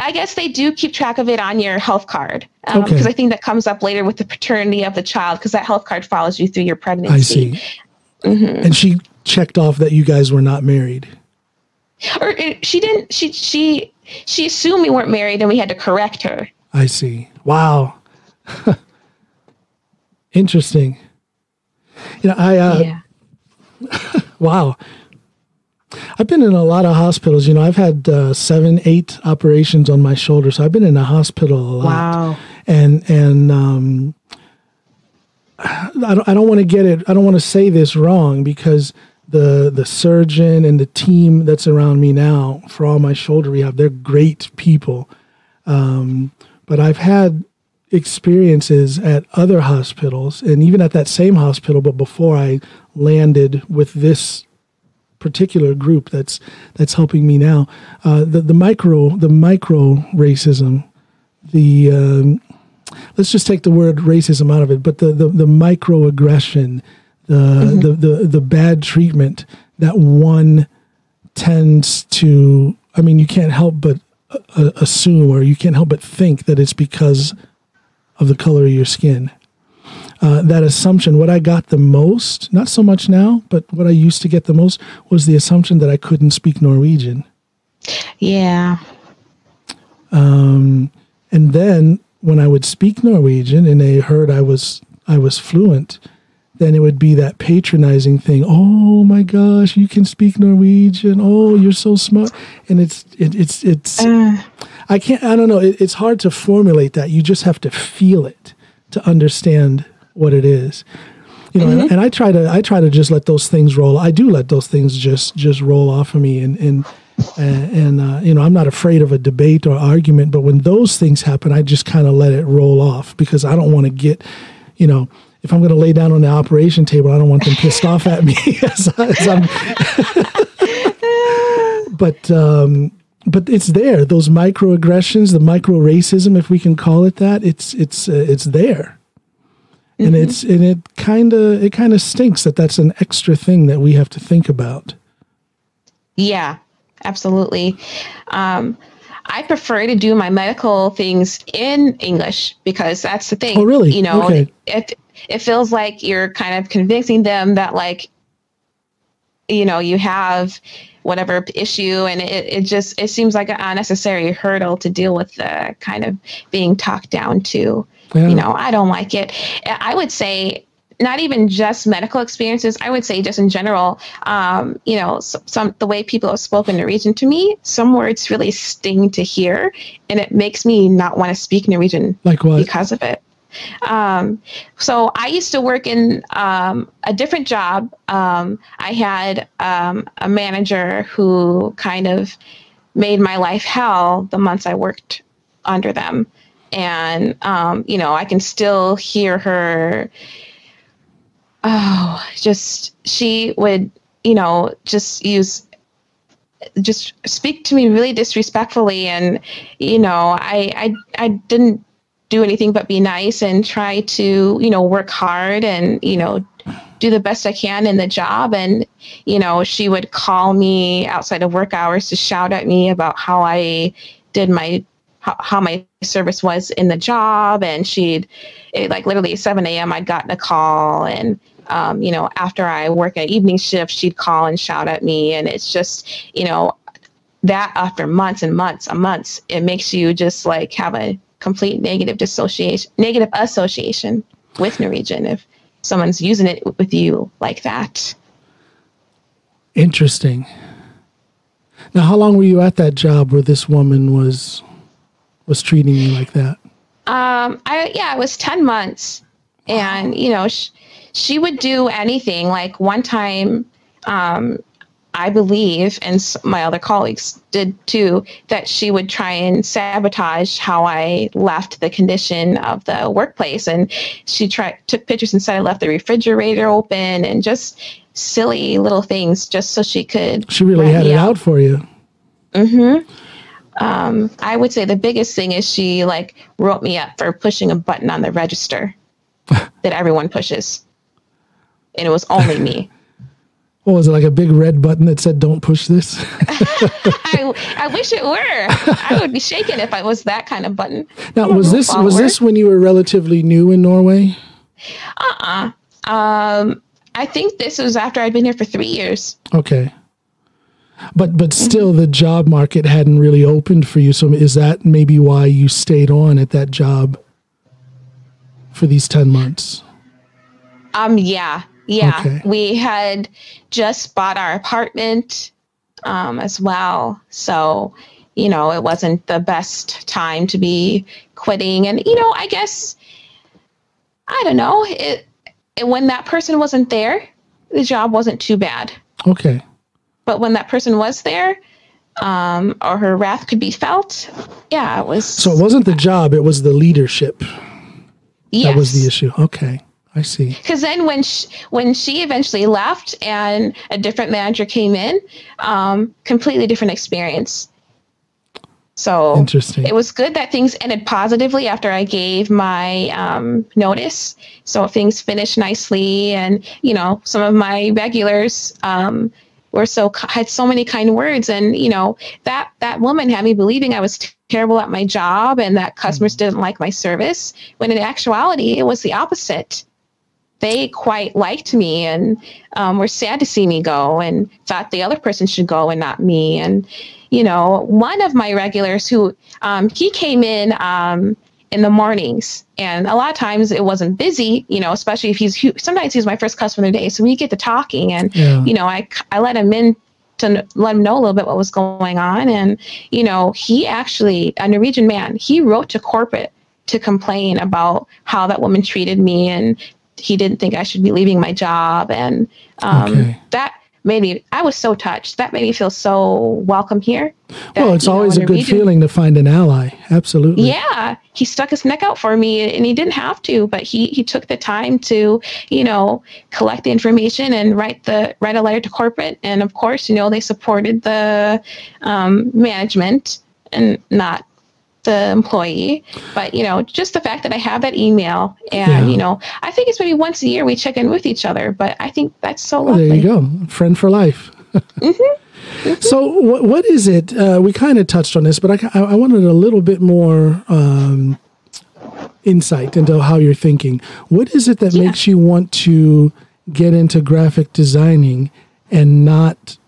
I guess they do keep track of it on your health card, because I think that comes up later with the paternity of the child, because that health card follows you through your pregnancy. I see. Mm-hmm. And she checked off that you guys were not married. Or she didn't. She assumed we weren't married, and we had to correct her. I see. Wow. Interesting. You know, yeah. Wow. I've been in a lot of hospitals. You know, I've had 7, 8 operations on my shoulder, so I've been in a hospital a lot. Wow. And I don't want to get it. I don't want to say this wrong, because the surgeon and the team that's around me now for all my shoulder rehab, they're great people. But I've had experiences at other hospitals, and even at that same hospital, but before I landed with this particular group that's helping me now, the micro racism, the let's just take the word racism out of it, but the microaggression, the bad treatment that one tends to, I mean, you can't help but assume, or you can't help but think that it's because of the color of your skin. That assumption, what I got the most, not so much now, but what I used to get the most, was the assumption that I couldn't speak Norwegian. Yeah. And then when I would speak Norwegian and they heard I was fluent, then it would be that patronizing thing. Oh my gosh, you can speak Norwegian. Oh, you're so smart. And it's I can't, I don't know. It's hard to formulate that. You just have to feel it to understand what it is, you know. Mm-hmm. And I try to just let those things roll. I do let those things just roll off of me, and you know, I'm not afraid of a debate or argument. But when those things happen, I just kind of let it roll off, because I don't want to get, you know, if I'm going to lay down on the operation table, I don't want them pissed off at me. But it's there. Those microaggressions, the micro racism, if we can call it that, it's there, mm-hmm. and it kind of stinks that that's an extra thing that we have to think about. Yeah, absolutely. I prefer to do my medical things in English, because that's the thing. Oh, really? You know, okay. it feels like you're kind of convincing them that, like, you know, you have whatever issue, and it seems like an unnecessary hurdle to deal with, the kind of being talked down to. Yeah. You know, I don't like it. I would say not even just medical experiences. I would say just in general, you know, the way people have spoken Norwegian to me, some words really sting to hear, and it makes me not want to speak Norwegian. Like what? Because of it. So I used to work in a different job. I had a manager who kind of made my life hell the months I worked under them. And, you know, I can still hear her. Oh, just, she would, you know, just speak to me really disrespectfully. And, you know, I didn't do anything but be nice and try to, you know, work hard and, you know, do the best I can in the job. And, you know, she would call me outside of work hours to shout at me about how I did my, how my service was in the job. And like literally 7 a.m. I'd gotten a call, and, you know, after I work an evening shift, she'd call and shout at me. And it's just, you know, that after months and months and months, it makes you just like have a complete negative association with Norwegian if someone's using it with you like that. Interesting. Now, how long were you at that job where this woman was treating you like that? It was 10 months. And, you know, she would do anything. Like one time, I believe, and my other colleagues did too, that she would try and sabotage how I left the condition of the workplace. And she took pictures and said I left the refrigerator open, and just silly little things, just so she could. She really had it out for you. Mm-hmm. I would say the biggest thing is she like wrote me up for pushing a button on the register that everyone pushes. And it was only me. What was it, like a big red button that said, don't push this? I wish it were. I would be shaken if I was that kind of button. Now, was this when you were relatively new in Norway? I think this was after I'd been here for 3 years. Okay. But still, the job market hadn't really opened for you. So is that maybe why you stayed on at that job for these 10 months? Yeah. Yeah. Okay. We had just bought our apartment as well. So, you know, it wasn't the best time to be quitting. And, you know, I guess, I don't know, when that person wasn't there, the job wasn't too bad. Okay. But when that person was there, or her wrath could be felt, yeah, it was. So it wasn't the job, it was the leadership. Yes. That was the issue. Okay. I see. Because then when she eventually left and a different manager came in, completely different experience. So interesting. It was good that things ended positively after I gave my notice. So things finished nicely, and you know, some of my regulars had so many kind words, and you know, that woman had me believing I was terrible at my job and that customers didn't like my service, when in actuality it was the opposite. They quite liked me and were sad to see me go and thought the other person should go and not me. And, you know, one of my regulars who, he came in the mornings, and a lot of times it wasn't busy, you know, especially if sometimes he's my first customer of the day. So we get to talking, and, yeah, you know, I let him in to let him know a little bit what was going on. And, you know, he actually, a Norwegian man, he wrote to corporate to complain about how that woman treated me, and he didn't think I should be leaving my job. And okay, that made me, I was so touched. That made me feel so welcome here. Well, it's always a good feeling to find an ally. Absolutely. Yeah. He stuck his neck out for me, and he didn't have to, but he took the time to, you know, collect the information and write a letter to corporate. And of course, you know, they supported the management and not the employee. But you know, just the fact that I have that email, and yeah, you know, I think it's maybe once a year we check in with each other, but I think that's so lovely. There you go, friend for life. Mm-hmm. Mm-hmm. So what is it, we kind of touched on this, but I wanted a little bit more insight into how you're thinking. What is it that, yeah, makes you want to get into graphic designing and not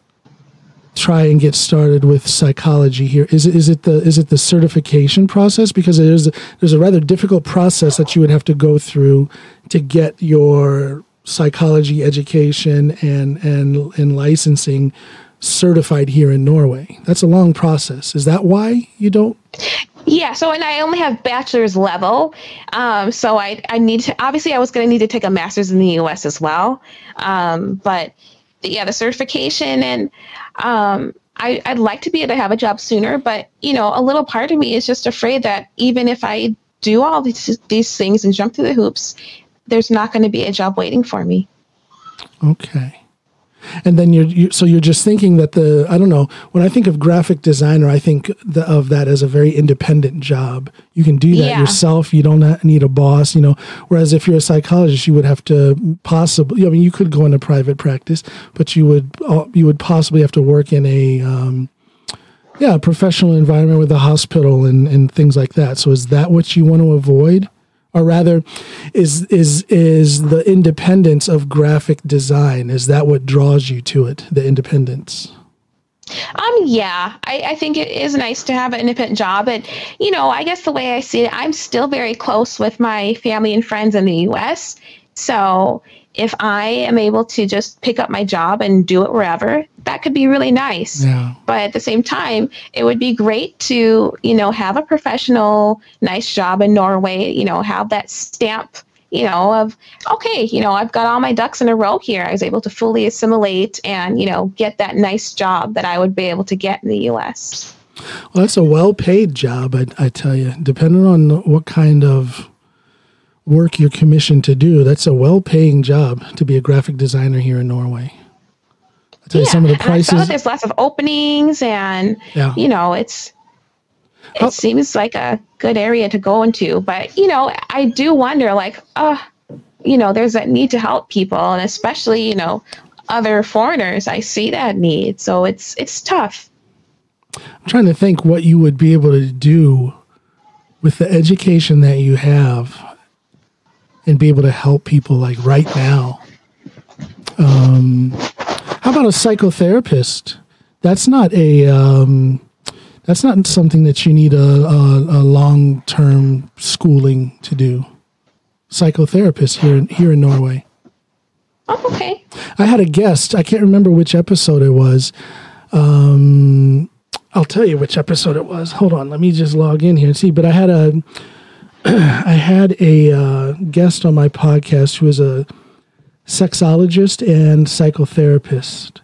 try and get started with psychology here? Is it the certification process? Because there's a rather difficult process that you would have to go through to get your psychology education and licensing certified here in Norway. That's a long process. Is that why you don't? Yeah. So, and I only have bachelor's level. So I need to, obviously I was going to need to take a master's in the US as well. But yeah, the certification, and I'd like to be able to have a job sooner, but you know, a little part of me is just afraid that even if I do all these things and jump through the hoops, there's not going to be a job waiting for me. Okay. And then you're just thinking that I don't know, when I think of graphic designer, I think of that as a very independent job. You can do that, yeah, yourself. You don't need a boss, you know, whereas if you're a psychologist, you would have to possibly, I mean, you could go into private practice, but you would possibly have to work in a, yeah, professional environment with a hospital and things like that. So is that what you want to avoid? Or rather, is the independence of graphic design, is that what draws you to it, the independence? Yeah, I think it is nice to have an independent job. And, you know, I guess the way I see it, I'm still very close with my family and friends in the U.S. So if I am able to just pick up my job and do it wherever, that could be really nice. Yeah. But at the same time, it would be great to, you know, have a professional, nice job in Norway, you know, have that stamp, you know, of, okay, you know, I've got all my ducks in a row here. I was able to fully assimilate and, you know, get that nice job that I would be able to get in the U.S. Well, that's a well-paid job, I tell you, depending on what kind of work you're commissioned to do. That's a well-paying job to be a graphic designer here in Norway. I'll tell you, some of the prices. There's lots of openings, and yeah, you know, it's It seems like a good area to go into. But, you know, I do wonder, like, you know, there's that need to help people, and especially, you know, other foreigners. I see that need. So it's tough. I'm trying to think what you would be able to do with the education that you have and be able to help people like right now. How about a psychotherapist? That's not a, that's not something that you need a long-term schooling to do. Psychotherapist here in Norway. Oh, okay. I had a guest. I can't remember which episode it was. I'll tell you which episode it was. Hold on. Let me just log in here and see. But I had a, guest on my podcast who was a sexologist and psychotherapist.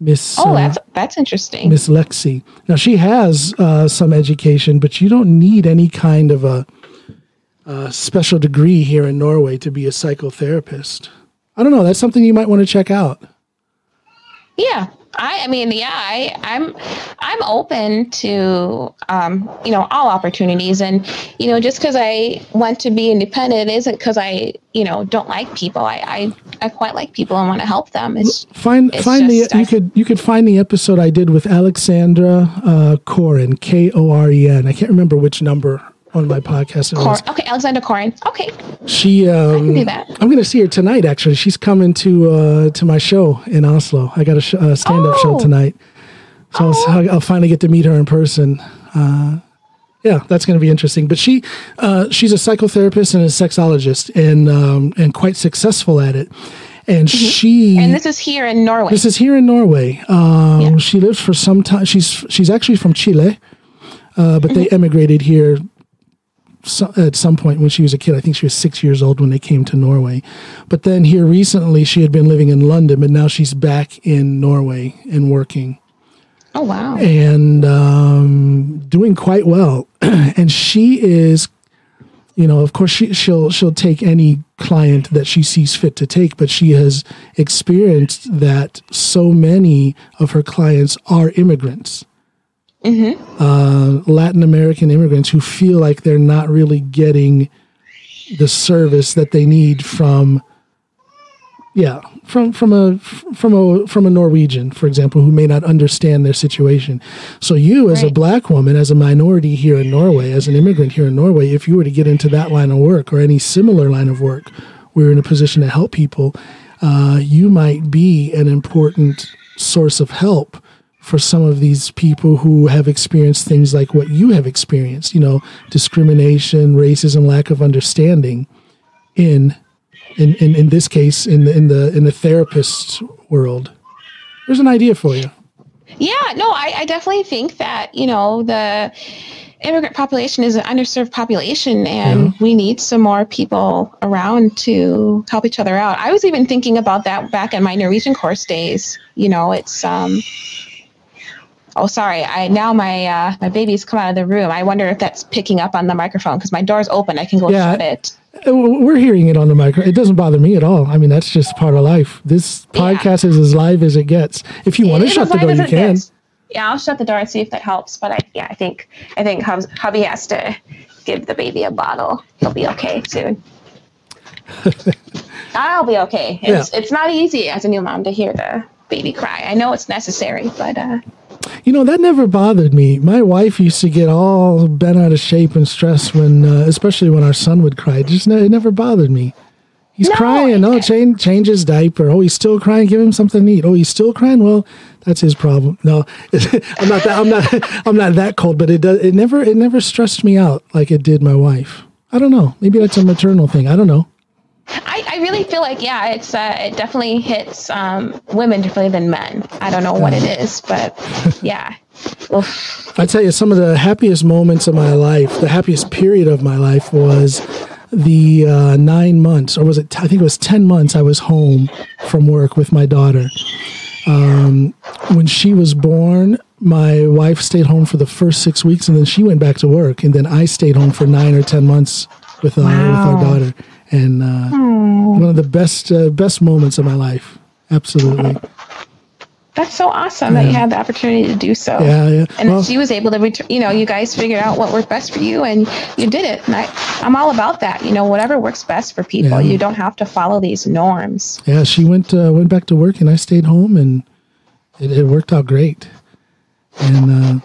Miss, oh, that's interesting. Miss Lexi. Now, she has some education, but you don't need any kind of a special degree here in Norway to be a psychotherapist. I don't know. That's something you might want to check out. Yeah. I mean, yeah, I'm open to, you know, all opportunities. And, you know, just because I want to be independent isn't because I, you know, don't like people. I quite like people and want to help them. You could find the episode I did with Alexandra Koren, K-O-R-E-N. I can't remember which number on my podcast. Okay, Alexandra Koren. Okay. She, I can do that. I'm going to see her tonight, actually. She's coming to my show in Oslo. I got a stand-up show tonight. So I'll finally get to meet her in person. Yeah, that's going to be interesting. But she's a psychotherapist and a sexologist, and quite successful at it. And she... And this is here in Norway. This is here in Norway. Yeah. She lives for some time. She's actually from Chile, but they emigrated here at some point when she was a kid. I think she was 6 years old when they came to Norway. But then here recently, she had been living in London, but now she's back in Norway and working. Oh, wow. And doing quite well. And she is, you know, of course, she'll take any client that she sees fit to take, but she has experienced that so many of her clients are immigrants. Latin American immigrants who feel like they're not really getting the service that they need from a Norwegian, for example, who may not understand their situation. So you, as a black woman, as a minority here in Norway, as an immigrant here in Norway, if you were to get into that line of work or any similar line of work, we're in a position to help people. You might be an important source of help for some of these people who have experienced things like what you have experienced, you know, discrimination, racism, lack of understanding in this case, in the therapist's world. There's an idea for you. Yeah, no, I definitely think that, you know, the immigrant population is an underserved population, and we need some more people around to help each other out. I was even thinking about that back in my Norwegian course days. You know, it's, oh, sorry. Now my baby's come out of the room. I wonder if that's picking up on the microphone, because my door's open. I can go shut it. We're hearing it on the microphone. It doesn't bother me at all. I mean, that's just part of life. This podcast is as live as it gets. If you want to shut the door, you can. Yeah, I'll shut the door and see if that helps. But I think hubby has to give the baby a bottle. He'll be okay soon. I'll be okay. It's not easy as a new mom to hear the baby cry. I know it's necessary, but. You know, that never bothered me. My wife used to get all bent out of shape and stressed when, especially when our son would cry. It never bothered me. He's crying. Oh, change his diaper. Oh, he's still crying. Give him something to eat. Oh, he's still crying. Well, that's his problem. No, I'm not that cold. But it never stressed me out like it did my wife. I don't know. Maybe that's a maternal thing. I don't know. I really feel like, it's it definitely hits women differently than men. I don't know what it is, but yeah. Oof. I tell you, some of the happiest moments of my life, the happiest period of my life was the 9 months, or was it, I think it was 10 months I was home from work with my daughter. When she was born, my wife stayed home for the first 6 weeks, and then she went back to work, and then I stayed home for 9 or 10 months with our daughter. And one of the best moments of my life. Absolutely. That's so awesome that you had the opportunity to do so. Yeah, yeah. And well, she was able to, you guys figured out what worked best for you and you did it. And I'm all about that. You know, whatever works best for people, you don't have to follow these norms. Yeah. She went back to work and I stayed home and it worked out great. And,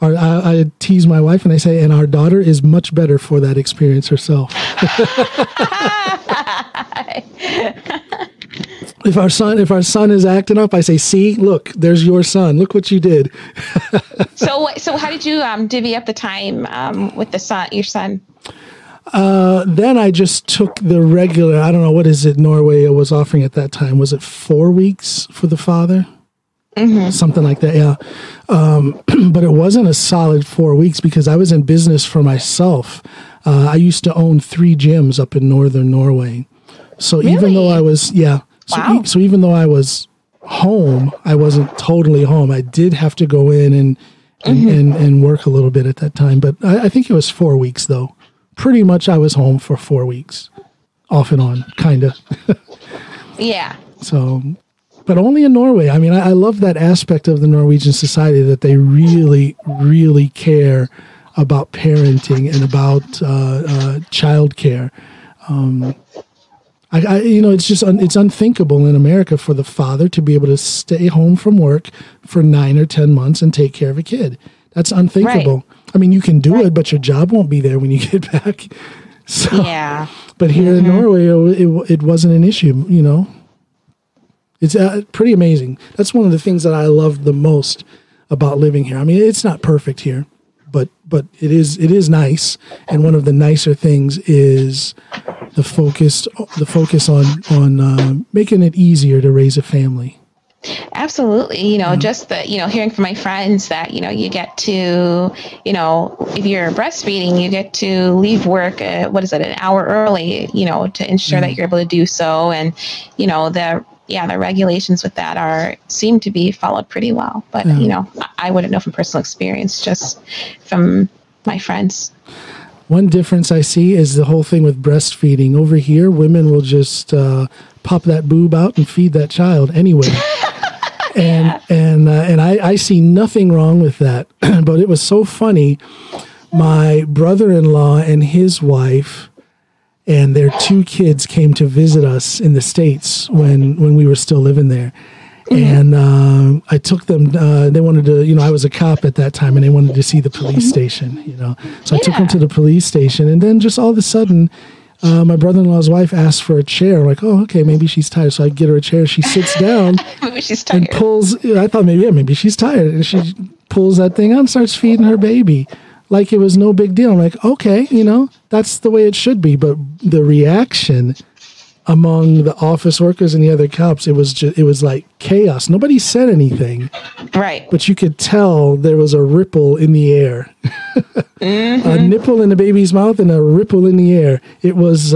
I tease my wife and I say, and our daughter is much better for that experience herself. If our son is acting up, I say, see, look, there's your son. Look what you did. So how did you divvy up the time with the son, your son? Then I just took the regular, I don't know, what is it Norway was offering at that time? Was it 4 weeks for the father? Mm-hmm. Something like that, yeah. But it wasn't a solid 4 weeks because I was in business for myself. I used to own 3 gyms up in northern Norway. So really? Even though I was, yeah. Wow. So even though I was home, I wasn't totally home. I did have to go in and work a little bit at that time. But I think it was 4 weeks, though. Pretty much I was home for 4 weeks, off and on, kind of. Yeah. So, but only in Norway. I mean, I love that aspect of the Norwegian society that they really, really care about parenting and about childcare. It's unthinkable in America for the father to be able to stay home from work for 9 or 10 months and take care of a kid. That's unthinkable. Right. I mean, you can do it, but your job won't be there when you get back. So, yeah. But here in Norway, it wasn't an issue, you know. It's pretty amazing. That's one of the things that I love the most about living here. I mean, it's not perfect here, but it is nice. And one of the nicer things is the focus on making it easier to raise a family. Absolutely. Just that, hearing from my friends that, you get to, if you're breastfeeding, you get to leave work, an hour early, to ensure that you're able to do so. And, the regulations with that seem to be followed pretty well. But, I wouldn't know from personal experience, just from my friends. One difference I see is the whole thing with breastfeeding. Over here, women will just pop that boob out and feed that child anyway. And I see nothing wrong with that. But it was so funny. My brother-in-law and his wife and their 2 kids came to visit us in the States when we were still living there. And I took them, they wanted to, I was a cop at that time and they wanted to see the police station, So I took them to the police station and then just all of a sudden, my brother-in-law's wife asked for a chair. I'm like, oh, okay, maybe she's tired. So I get her a chair. She sits down maybe she's tired. And pulls, I thought maybe she's tired. And she pulls that thing out and starts feeding her baby. Like it was no big deal. I'm like, okay, that's the way it should be. But the reaction among the office workers and the other cops, it was like chaos. Nobody said anything, right? But you could tell there was a ripple in the air, a nipple in the baby's mouth and a ripple in the air. It was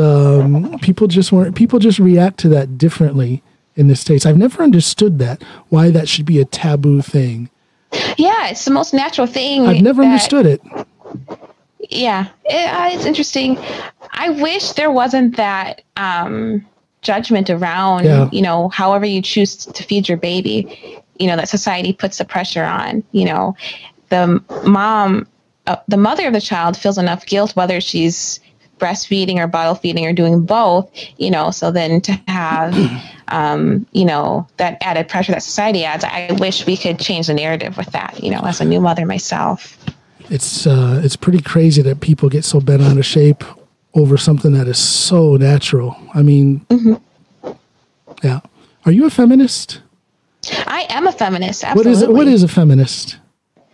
people just react to that differently in the States. I've never understood that, why that should be a taboo thing. Yeah, it's the most natural thing. I've never understood it. Yeah, it's interesting. I wish there wasn't that judgment around, however you choose to feed your baby, that society puts the pressure on, the mom, the mother of the child feels enough guilt, whether she's breastfeeding or bottle feeding or doing both, so then to have, that added pressure that society adds, I wish we could change the narrative with that, as a new mother myself. It's pretty crazy that people get so bent out of shape over something that is so natural. I mean, yeah. Are you a feminist? I am a feminist. Absolutely. What is a feminist?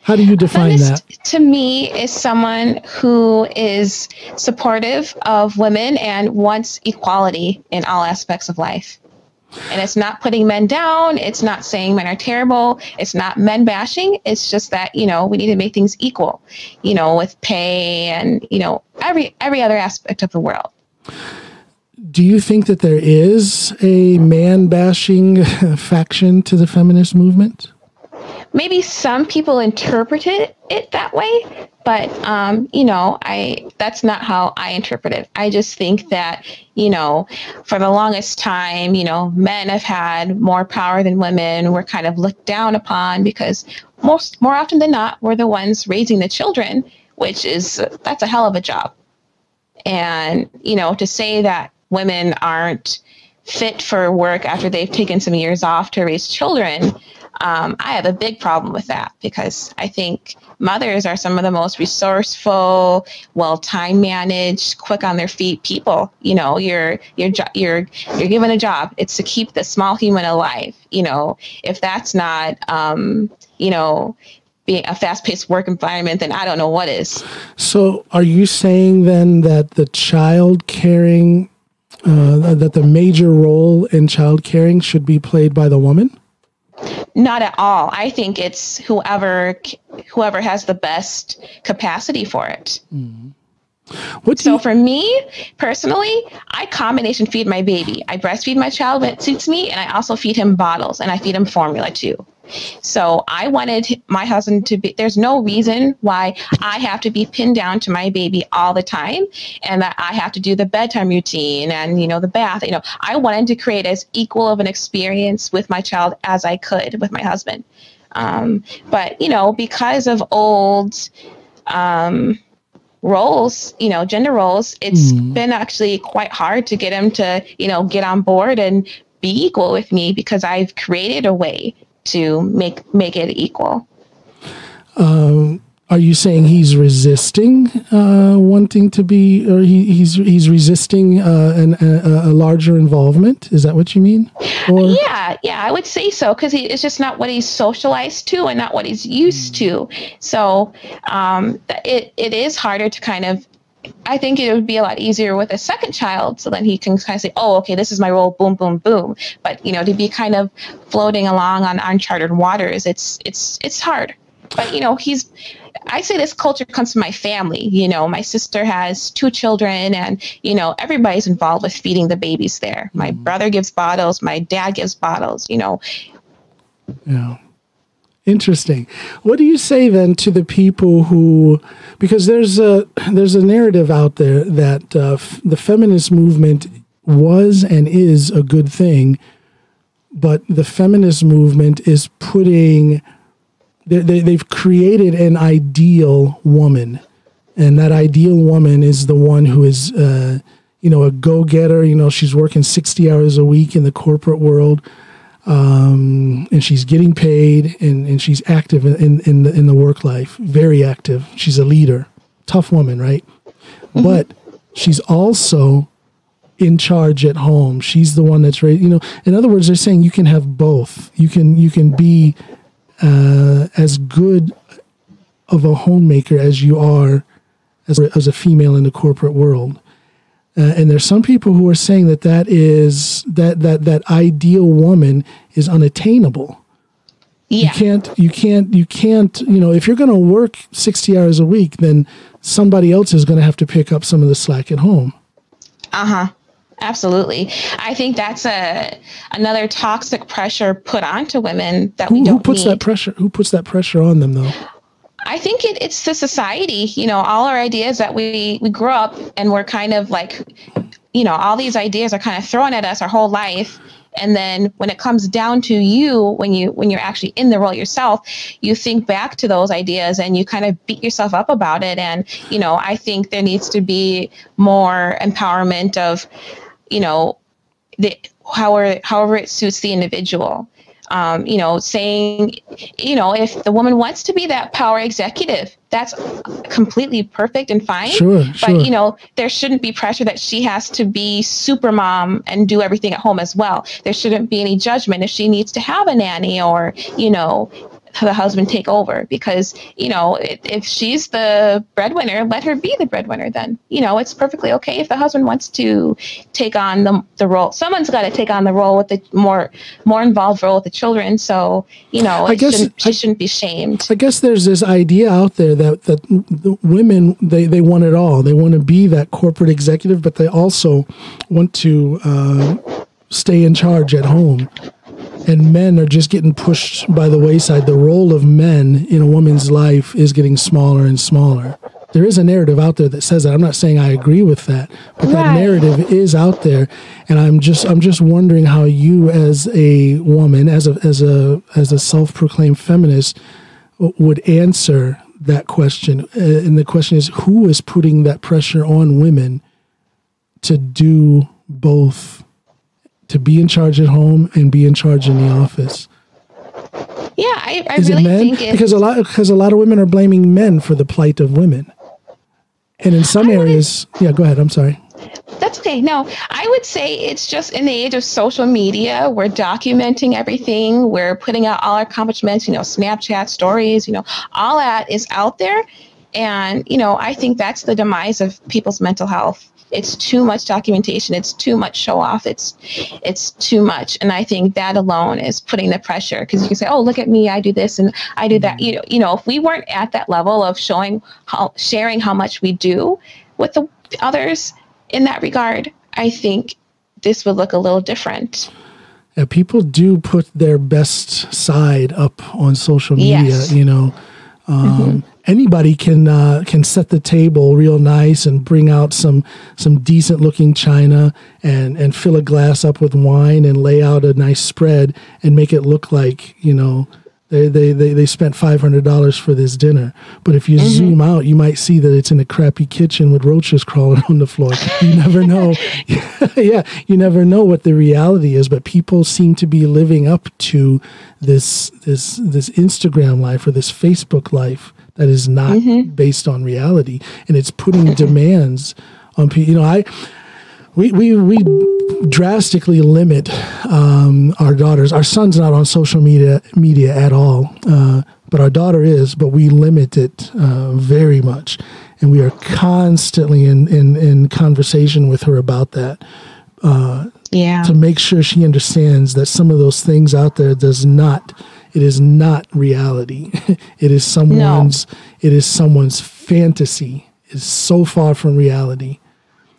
How do you define that? To me, is someone who is supportive of women and wants equality in all aspects of life. And it's not putting men down. It's not saying men are terrible. It's not men bashing. It's just that, we need to make things equal, with pay and, every other aspect of the world. Do you think that there is a man bashing faction to the feminist movement? maybe some people interpreted it that way, but, you know, that's not how I interpret it. I just think that, you know, for the longest time, you know, men have had more power than women. We're kind of looked down upon because more often than not, we're the ones raising the children, which is, that's a hell of a job. And, you know, to say that women aren't fit for work after they've taken some years off to raise children, I have a big problem with that, because I think mothers are some of the most resourceful, well time managed, quick on their feet people. You know, you're given a job. It's to keep the small human alive. You know, if that's not, you know, being a fast-paced work environment, then I don't know what is. So are you saying then that the child caring, that the major role in child caring should be played by the woman? Not at all. I think it's whoever has the best capacity for it. Mm-hmm. So for me personally, I combination feed my baby. I breastfeed my child when it suits me, and I also feed him bottles, and I feed him formula too. So I wanted my husband to be, there's no reason why I have to be pinned down to my baby all the time, and that I have to do the bedtime routine and, you know, the bath. You know, I wanted to create as equal of an experience with my child as I could with my husband. But, you know, because of old roles, you know, gender roles, it's been actually quite hard to get him to, you know, get on board and be equal with me, because I've created a way to make it equal. Are you saying he's resisting wanting to be, or he's resisting a larger involvement? Is that what you mean? Or? Yeah, I would say so, because it's just not what he's socialized to and not what he's used to. So it is harder to kind of. I think it would be a lot easier with a second child, so then he can kind of say, oh, okay, this is my role, boom, boom, boom. But, you know, to be kind of floating along on uncharted waters, it's hard. But, you know, I say this culture comes from my family. You know, my sister has 2 children, and, you know, everybody's involved with feeding the babies there. My brother gives bottles, my dad gives bottles, you know. Yeah. Interesting. What do you say then to the people who, because there's a narrative out there that the feminist movement was and is a good thing, but the feminist movement is putting, they've created an ideal woman, and that ideal woman is the one who is, you know, a go-getter. You know, she's working 60 hours a week in the corporate world. And she's getting paid, and she's active in the work life, very active. She's a leader, tough woman, right? Mm-hmm. But she's also in charge at home. She's the one that's right. You know, in other words, they're saying you can have both. You can be as good of a homemaker as you are as a female in the corporate world. And there's some people who are saying that that ideal woman is unattainable. Yeah. You can't, you know, if you're going to work 60 hours a week, then somebody else is going to have to pick up some of the slack at home. Uh-huh. Absolutely. I think that's another toxic pressure put onto women that we don't need. Who puts that pressure on them, though? I think it's the society, you know, all our ideas that we grow up, and we're kind of like, you know, all these ideas are kind of thrown at us our whole life. And then when it comes down to you, when you're actually in the role yourself, you think back to those ideas and you kind of beat yourself up about it. And, you know, I think there needs to be more empowerment of, you know, however it suits the individual. You know, saying, you know, if the woman wants to be that power executive, that's completely perfect and fine. Sure, but, sure. You know, there shouldn't be pressure that she has to be super mom and do everything at home as well. There shouldn't be any judgment if she needs to have a nanny or, you know, the husband take over, because, you know, if she's the breadwinner, let her be the breadwinner then. You know, it's perfectly okay if the husband wants to take on the role. Someone's got to take on the role with the more involved role with the children. So, you know, she shouldn't be shamed. I guess there's this idea out there that the women, they want it all. They want to be that corporate executive, but they also want to stay in charge at home. and men are just getting pushed by the wayside. The role of men in a woman's life is getting smaller and smaller. There is a narrative out there that says that. I'm not saying I agree with that, but that narrative is out there, and I'm just wondering how you, as a woman, as a self-proclaimed feminist, would answer that question. And the question is, who is putting that pressure on women to do both, to be in charge at home and be in charge in the office? Yeah, I really think because a lot of women are blaming men for the plight of women. And in some areas, yeah, go ahead. I'm sorry. That's okay. No, I would say it's just in the age of social media, we're documenting everything. We're putting out all our accomplishments, Snapchat stories, all that is out there. And, I think that's the demise of people's mental health. It's too much documentation. It's too much show off. It's too much. And I think that alone is putting the pressure, because you can say, oh, look at me. I do this and I do that. If we weren't at that level of sharing how much we do with the others in that regard, I think this would look a little different. Yeah, people do put their best side up on social media, Anybody can set the table real nice and bring out some decent looking china and fill a glass up with wine and lay out a nice spread and make it look like, they spent $500 for this dinner. But if you zoom out, you might see that it's in a crappy kitchen with roaches crawling on the floor. You never know. Yeah, you never know what the reality is. But people seem to be living up to this Instagram life or this Facebook life that is not based on reality, and it's putting demands on people. We drastically limit our daughters. Our son's not on social media at all, but our daughter is. But we limit it very much, and we are constantly in conversation with her about that. To make sure she understands that some of those things out there it is not reality. It is someone's fantasy. It's so far from reality.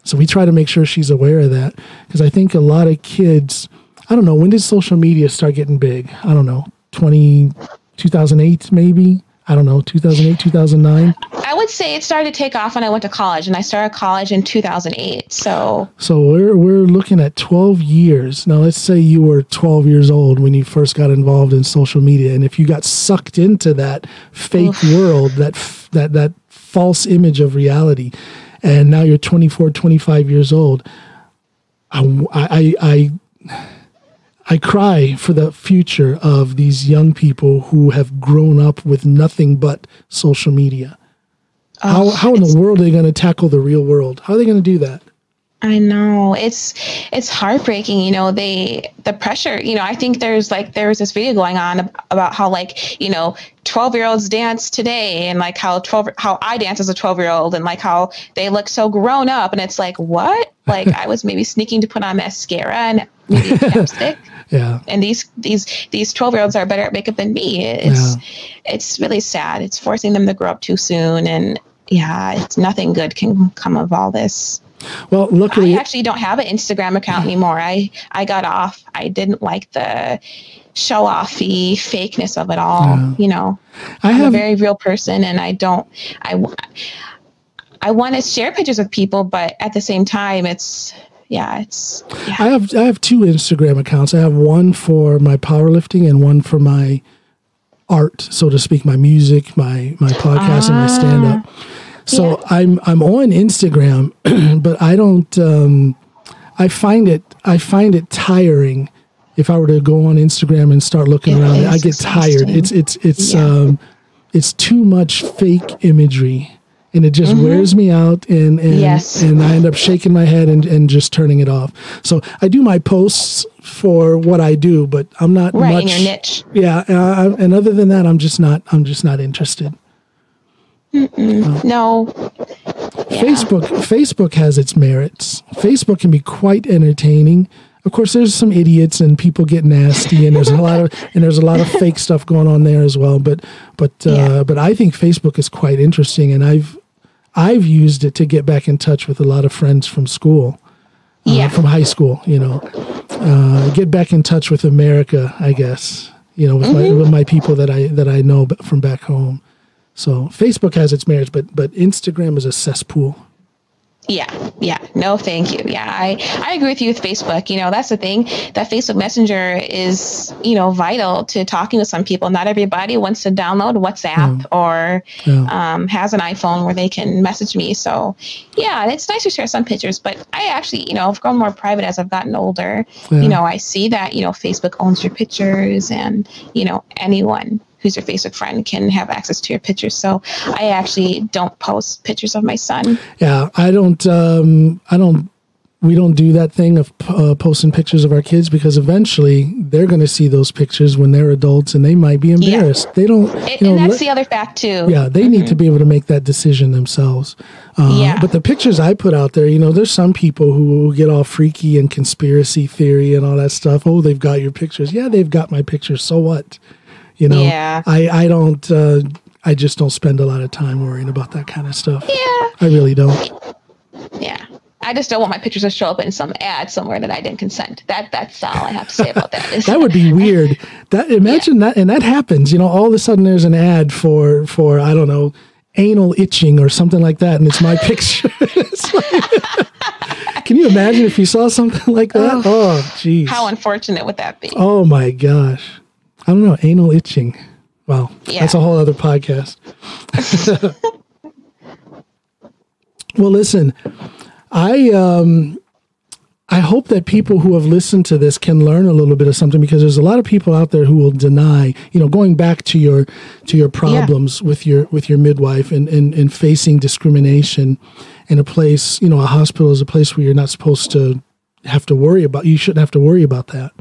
So we try to make sure she's aware of that, because I think a lot of kids, I don't know, when did social media start getting big? I don't know, 2008 maybe? I don't know, 2008, 2009? I would say it started to take off when I went to college, and I started college in 2008. So we're looking at 12 years. Now, let's say you were 12 years old when you first got involved in social media, and if you got sucked into that fake world, that false image of reality, and now you're 24, 25 years old. I cry for the future of these young people who have grown up with nothing but social media. How in the world are they going to tackle the real world? How are they going to do that? I know it's heartbreaking. The pressure, I think there was this video going on about how 12-year-olds dance today, and how I dance as a 12-year-old, and how they look so grown up. And it's like, what? I was maybe sneaking to put on mascara and maybe lipstick. Yeah. And these 12-year-olds are better at makeup than me. It's really sad. It's forcing them to grow up too soon. And yeah, it's nothing good can come of all this. Well, luckily, I actually don't have an Instagram account anymore. I got off. I didn't like the show-offy fakeness of it all. I'm a very real person, and I want to share pictures with people, but at the same time, I have two Instagram accounts. I have one for my powerlifting and one for my art, so to speak, my music, my podcast, and my stand-up. So I'm on Instagram, but I don't. I find it tiring. If I were to go on Instagram and start looking around, I get tired. It's too much fake imagery, and it just wears me out. And I end up shaking my head and just turning it off. So I do my posts for what I do, but I'm not much in your niche. Yeah, and other than that, I'm just not interested. No. Facebook has its merits. Facebook can be quite entertaining. Of course, there's some idiots and people get nasty, and there's a lot of fake stuff going on there as well. But I think Facebook is quite interesting, and I've used it to get back in touch with a lot of friends from school, from high school. get back in touch with America, I guess, you know, with, my people that I know from back home. So Facebook has its merits, but Instagram is a cesspool. Yeah. No, thank you. Yeah, I agree with you with Facebook. You know, that's the thing, that Facebook Messenger is, you know, vital to talking to some people. Not everybody wants to download WhatsApp or has an iPhone where they can message me. So, yeah, it's nice to share some pictures. But I actually, you know, I've grown more private as I've gotten older. Yeah. You know, I see that, you know, Facebook owns your pictures and, you know, anyone who's your Facebook friend can have access to your pictures. So I actually don't post pictures of my son. Yeah, we don't do that thing of posting pictures of our kids, because eventually they're going to see those pictures when they're adults and they might be embarrassed. Yeah. They don't. And that's the other fact too. Yeah, they need to be able to make that decision themselves. But the pictures I put out there, you know, there's some people who get all freaky and conspiracy theory and all that stuff. Oh, they've got your pictures. Yeah, they've got my pictures. So what? You know, I don't, I just don't spend a lot of time worrying about that kind of stuff. Yeah. I really don't. Yeah. I just don't want my pictures to show up in some ad somewhere that I didn't consent. That's all I have to say about that. That would be weird. Imagine that. And that happens, you know, all of a sudden there's an ad for, I don't know, anal itching or something like that. And it's my picture. It's like, can you imagine if you saw something like that? Oh, geez. How unfortunate would that be? Oh my gosh. I don't know, anal itching. Wow. Yeah. That's a whole other podcast. Well, listen, I hope that people who have listened to this can learn a little bit of something, because there's a lot of people out there who will deny, you know, going back to your problems with your midwife and facing discrimination in a place, you know, a hospital is a place where you're not supposed to have to worry about, you shouldn't have to worry about that.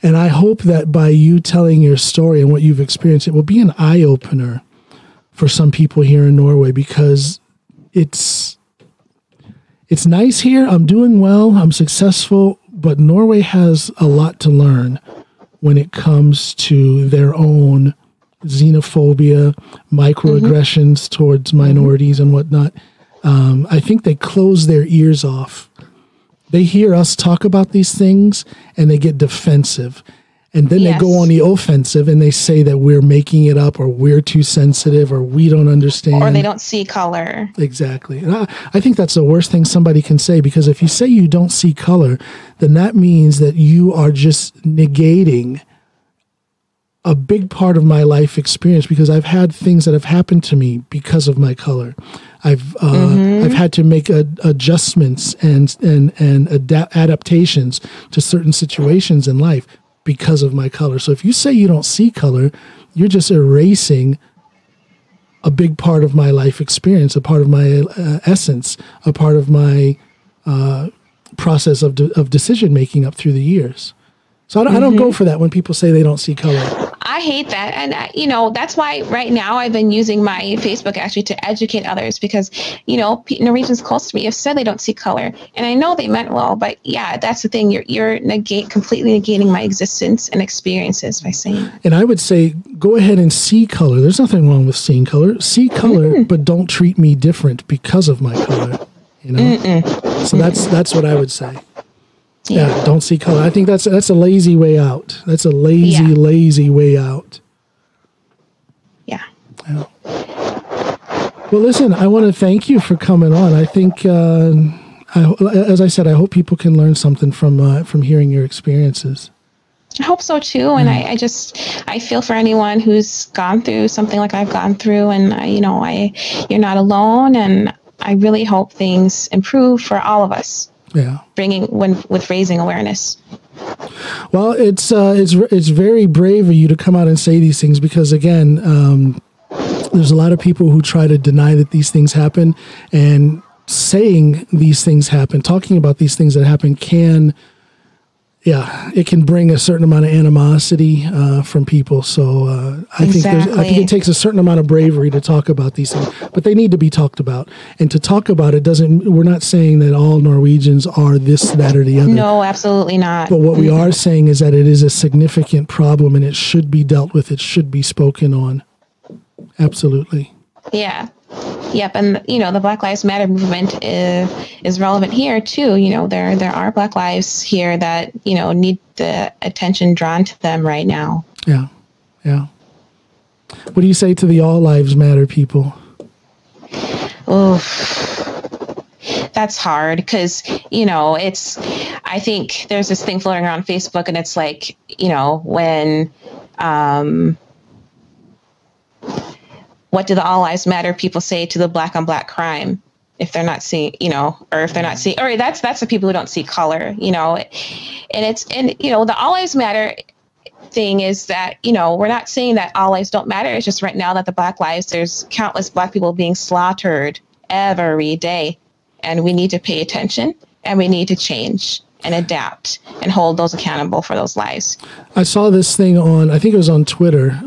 And I hope that by you telling your story and what you've experienced, it will be an eye-opener for some people here in Norway, because it's nice here. I'm doing well. I'm successful. But Norway has a lot to learn when it comes to their own xenophobia, microaggressions towards minorities and whatnot. I think they close their ears off. They hear us talk about these things and they get defensive, and then they go on the offensive and they say that we're making it up, or we're too sensitive, or we don't understand, or they don't see color. Exactly. And I think that's the worst thing somebody can say, because if you say you don't see color, then that means that you are just negating a big part of my life experience, because I've had things that have happened to me because of my color. I've had to make adjustments and adaptations to certain situations in life because of my color. So if you say you don't see color, you're just erasing a big part of my life experience, a part of my essence, a part of my process of decision making up through the years. So I don't go for that when people say they don't see color. I hate that. And, you know, that's why right now I've been using my Facebook actually to educate others, because, you know, Norwegians close to me have said they don't see color. And I know they meant well, but yeah, that's the thing. You're completely negating my existence and experiences by saying that. And I would say, go ahead and see color. There's nothing wrong with seeing color. See color, but don't treat me different because of my color. You know? So that's what I would say. Yeah, don't see color. I think that's a lazy way out. That's a lazy way out. Yeah. Well, listen, I want to thank you for coming on. I think, as I said, I hope people can learn something from hearing your experiences. I hope so too. And I feel for anyone who's gone through something like I've gone through, and you're not alone. And I really hope things improve for all of us. Yeah, raising awareness. Well, it's very brave of you to come out and say these things, because again, there's a lot of people who try to deny that these things happen, and saying these things happen, talking about these things that happen can bring a certain amount of animosity from people. So I think it takes a certain amount of bravery to talk about these things, but they need to be talked about. And to talk about it we're not saying that all Norwegians are this, that, or the other. No, absolutely not. But what we are saying is that it is a significant problem and it should be dealt with. It should be spoken on. Absolutely. Yeah. Yep, and the Black Lives Matter movement is relevant here too. There are Black lives here that need the attention drawn to them right now. Yeah, yeah. What do you say to the All Lives Matter people? Oh, that's hard because it's. I think there's this thing floating around Facebook, and it's like when. What do the All Lives Matter people say to the black on black crime if they're not seeing, or if they're not seeing, or that's the people who don't see color, and the All Lives Matter thing is that, we're not saying that all lives don't matter. It's just right now that the black lives, there's countless black people being slaughtered every day, and we need to pay attention and we need to change and adapt and hold those accountable for those lives. I saw this thing on, I think it was on Twitter.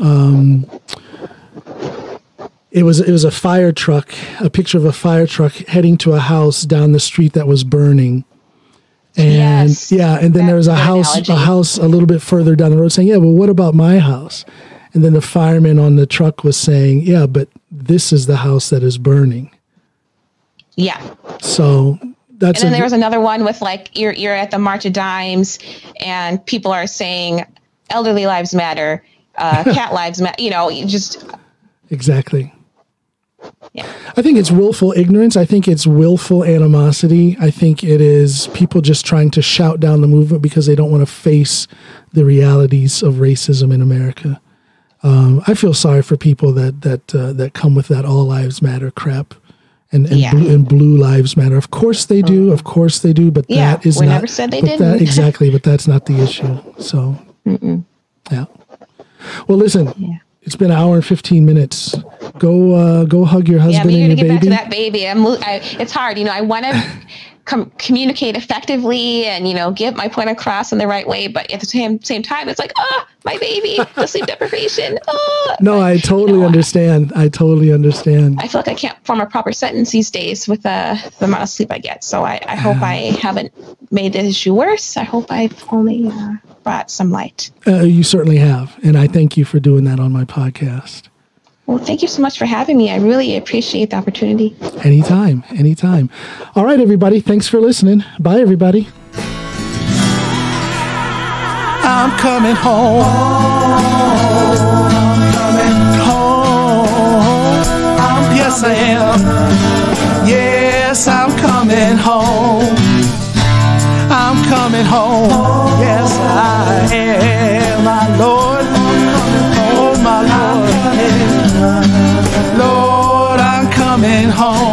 It was a fire truck, a picture of a fire truck heading to a house down the street that was burning. And yes, yeah, and then there was a house a little bit further down the road saying, yeah, well, what about my house? And then the fireman on the truck was saying, yeah, but this is the house that is burning. Yeah. So that's. And then there was another one with like you're at the March of Dimes, and people are saying elderly lives matter, cat lives matter, just. Exactly. Yeah. I think it's willful ignorance. I think it's willful animosity. I think it is people just trying to shout down the movement because they don't want to face the realities of racism in America. I feel sorry for people that come with that all lives matter crap and blue lives matter. Of course they do. Of course they do. But yeah, that is not. We never said they didn't. Exactly. But that's not the issue. So yeah. Well, listen. Yeah. It's been an hour and 15 minutes. Go, go hug your husband and your baby. Yeah, but you gotta get back to that baby. It's hard, I want to communicate effectively and get my point across in the right way. But at the same time, it's like, oh, my baby, the sleep deprivation. Oh. No, I totally understand. I totally understand. I feel like I can't form a proper sentence these days with the amount of sleep I get. So I hope I haven't made the issue worse. I hope I've only. Brought some light. You certainly have. And I thank you for doing that on my podcast. Well, thank you so much for having me. I really appreciate the opportunity. Anytime, anytime. All right, everybody. Thanks for listening. Bye, everybody. I'm coming home. I'm coming home. Yes, I am. Yes, I'm coming home. I'm coming home, yes I am, my Lord, oh my Lord, Lord, I'm coming home.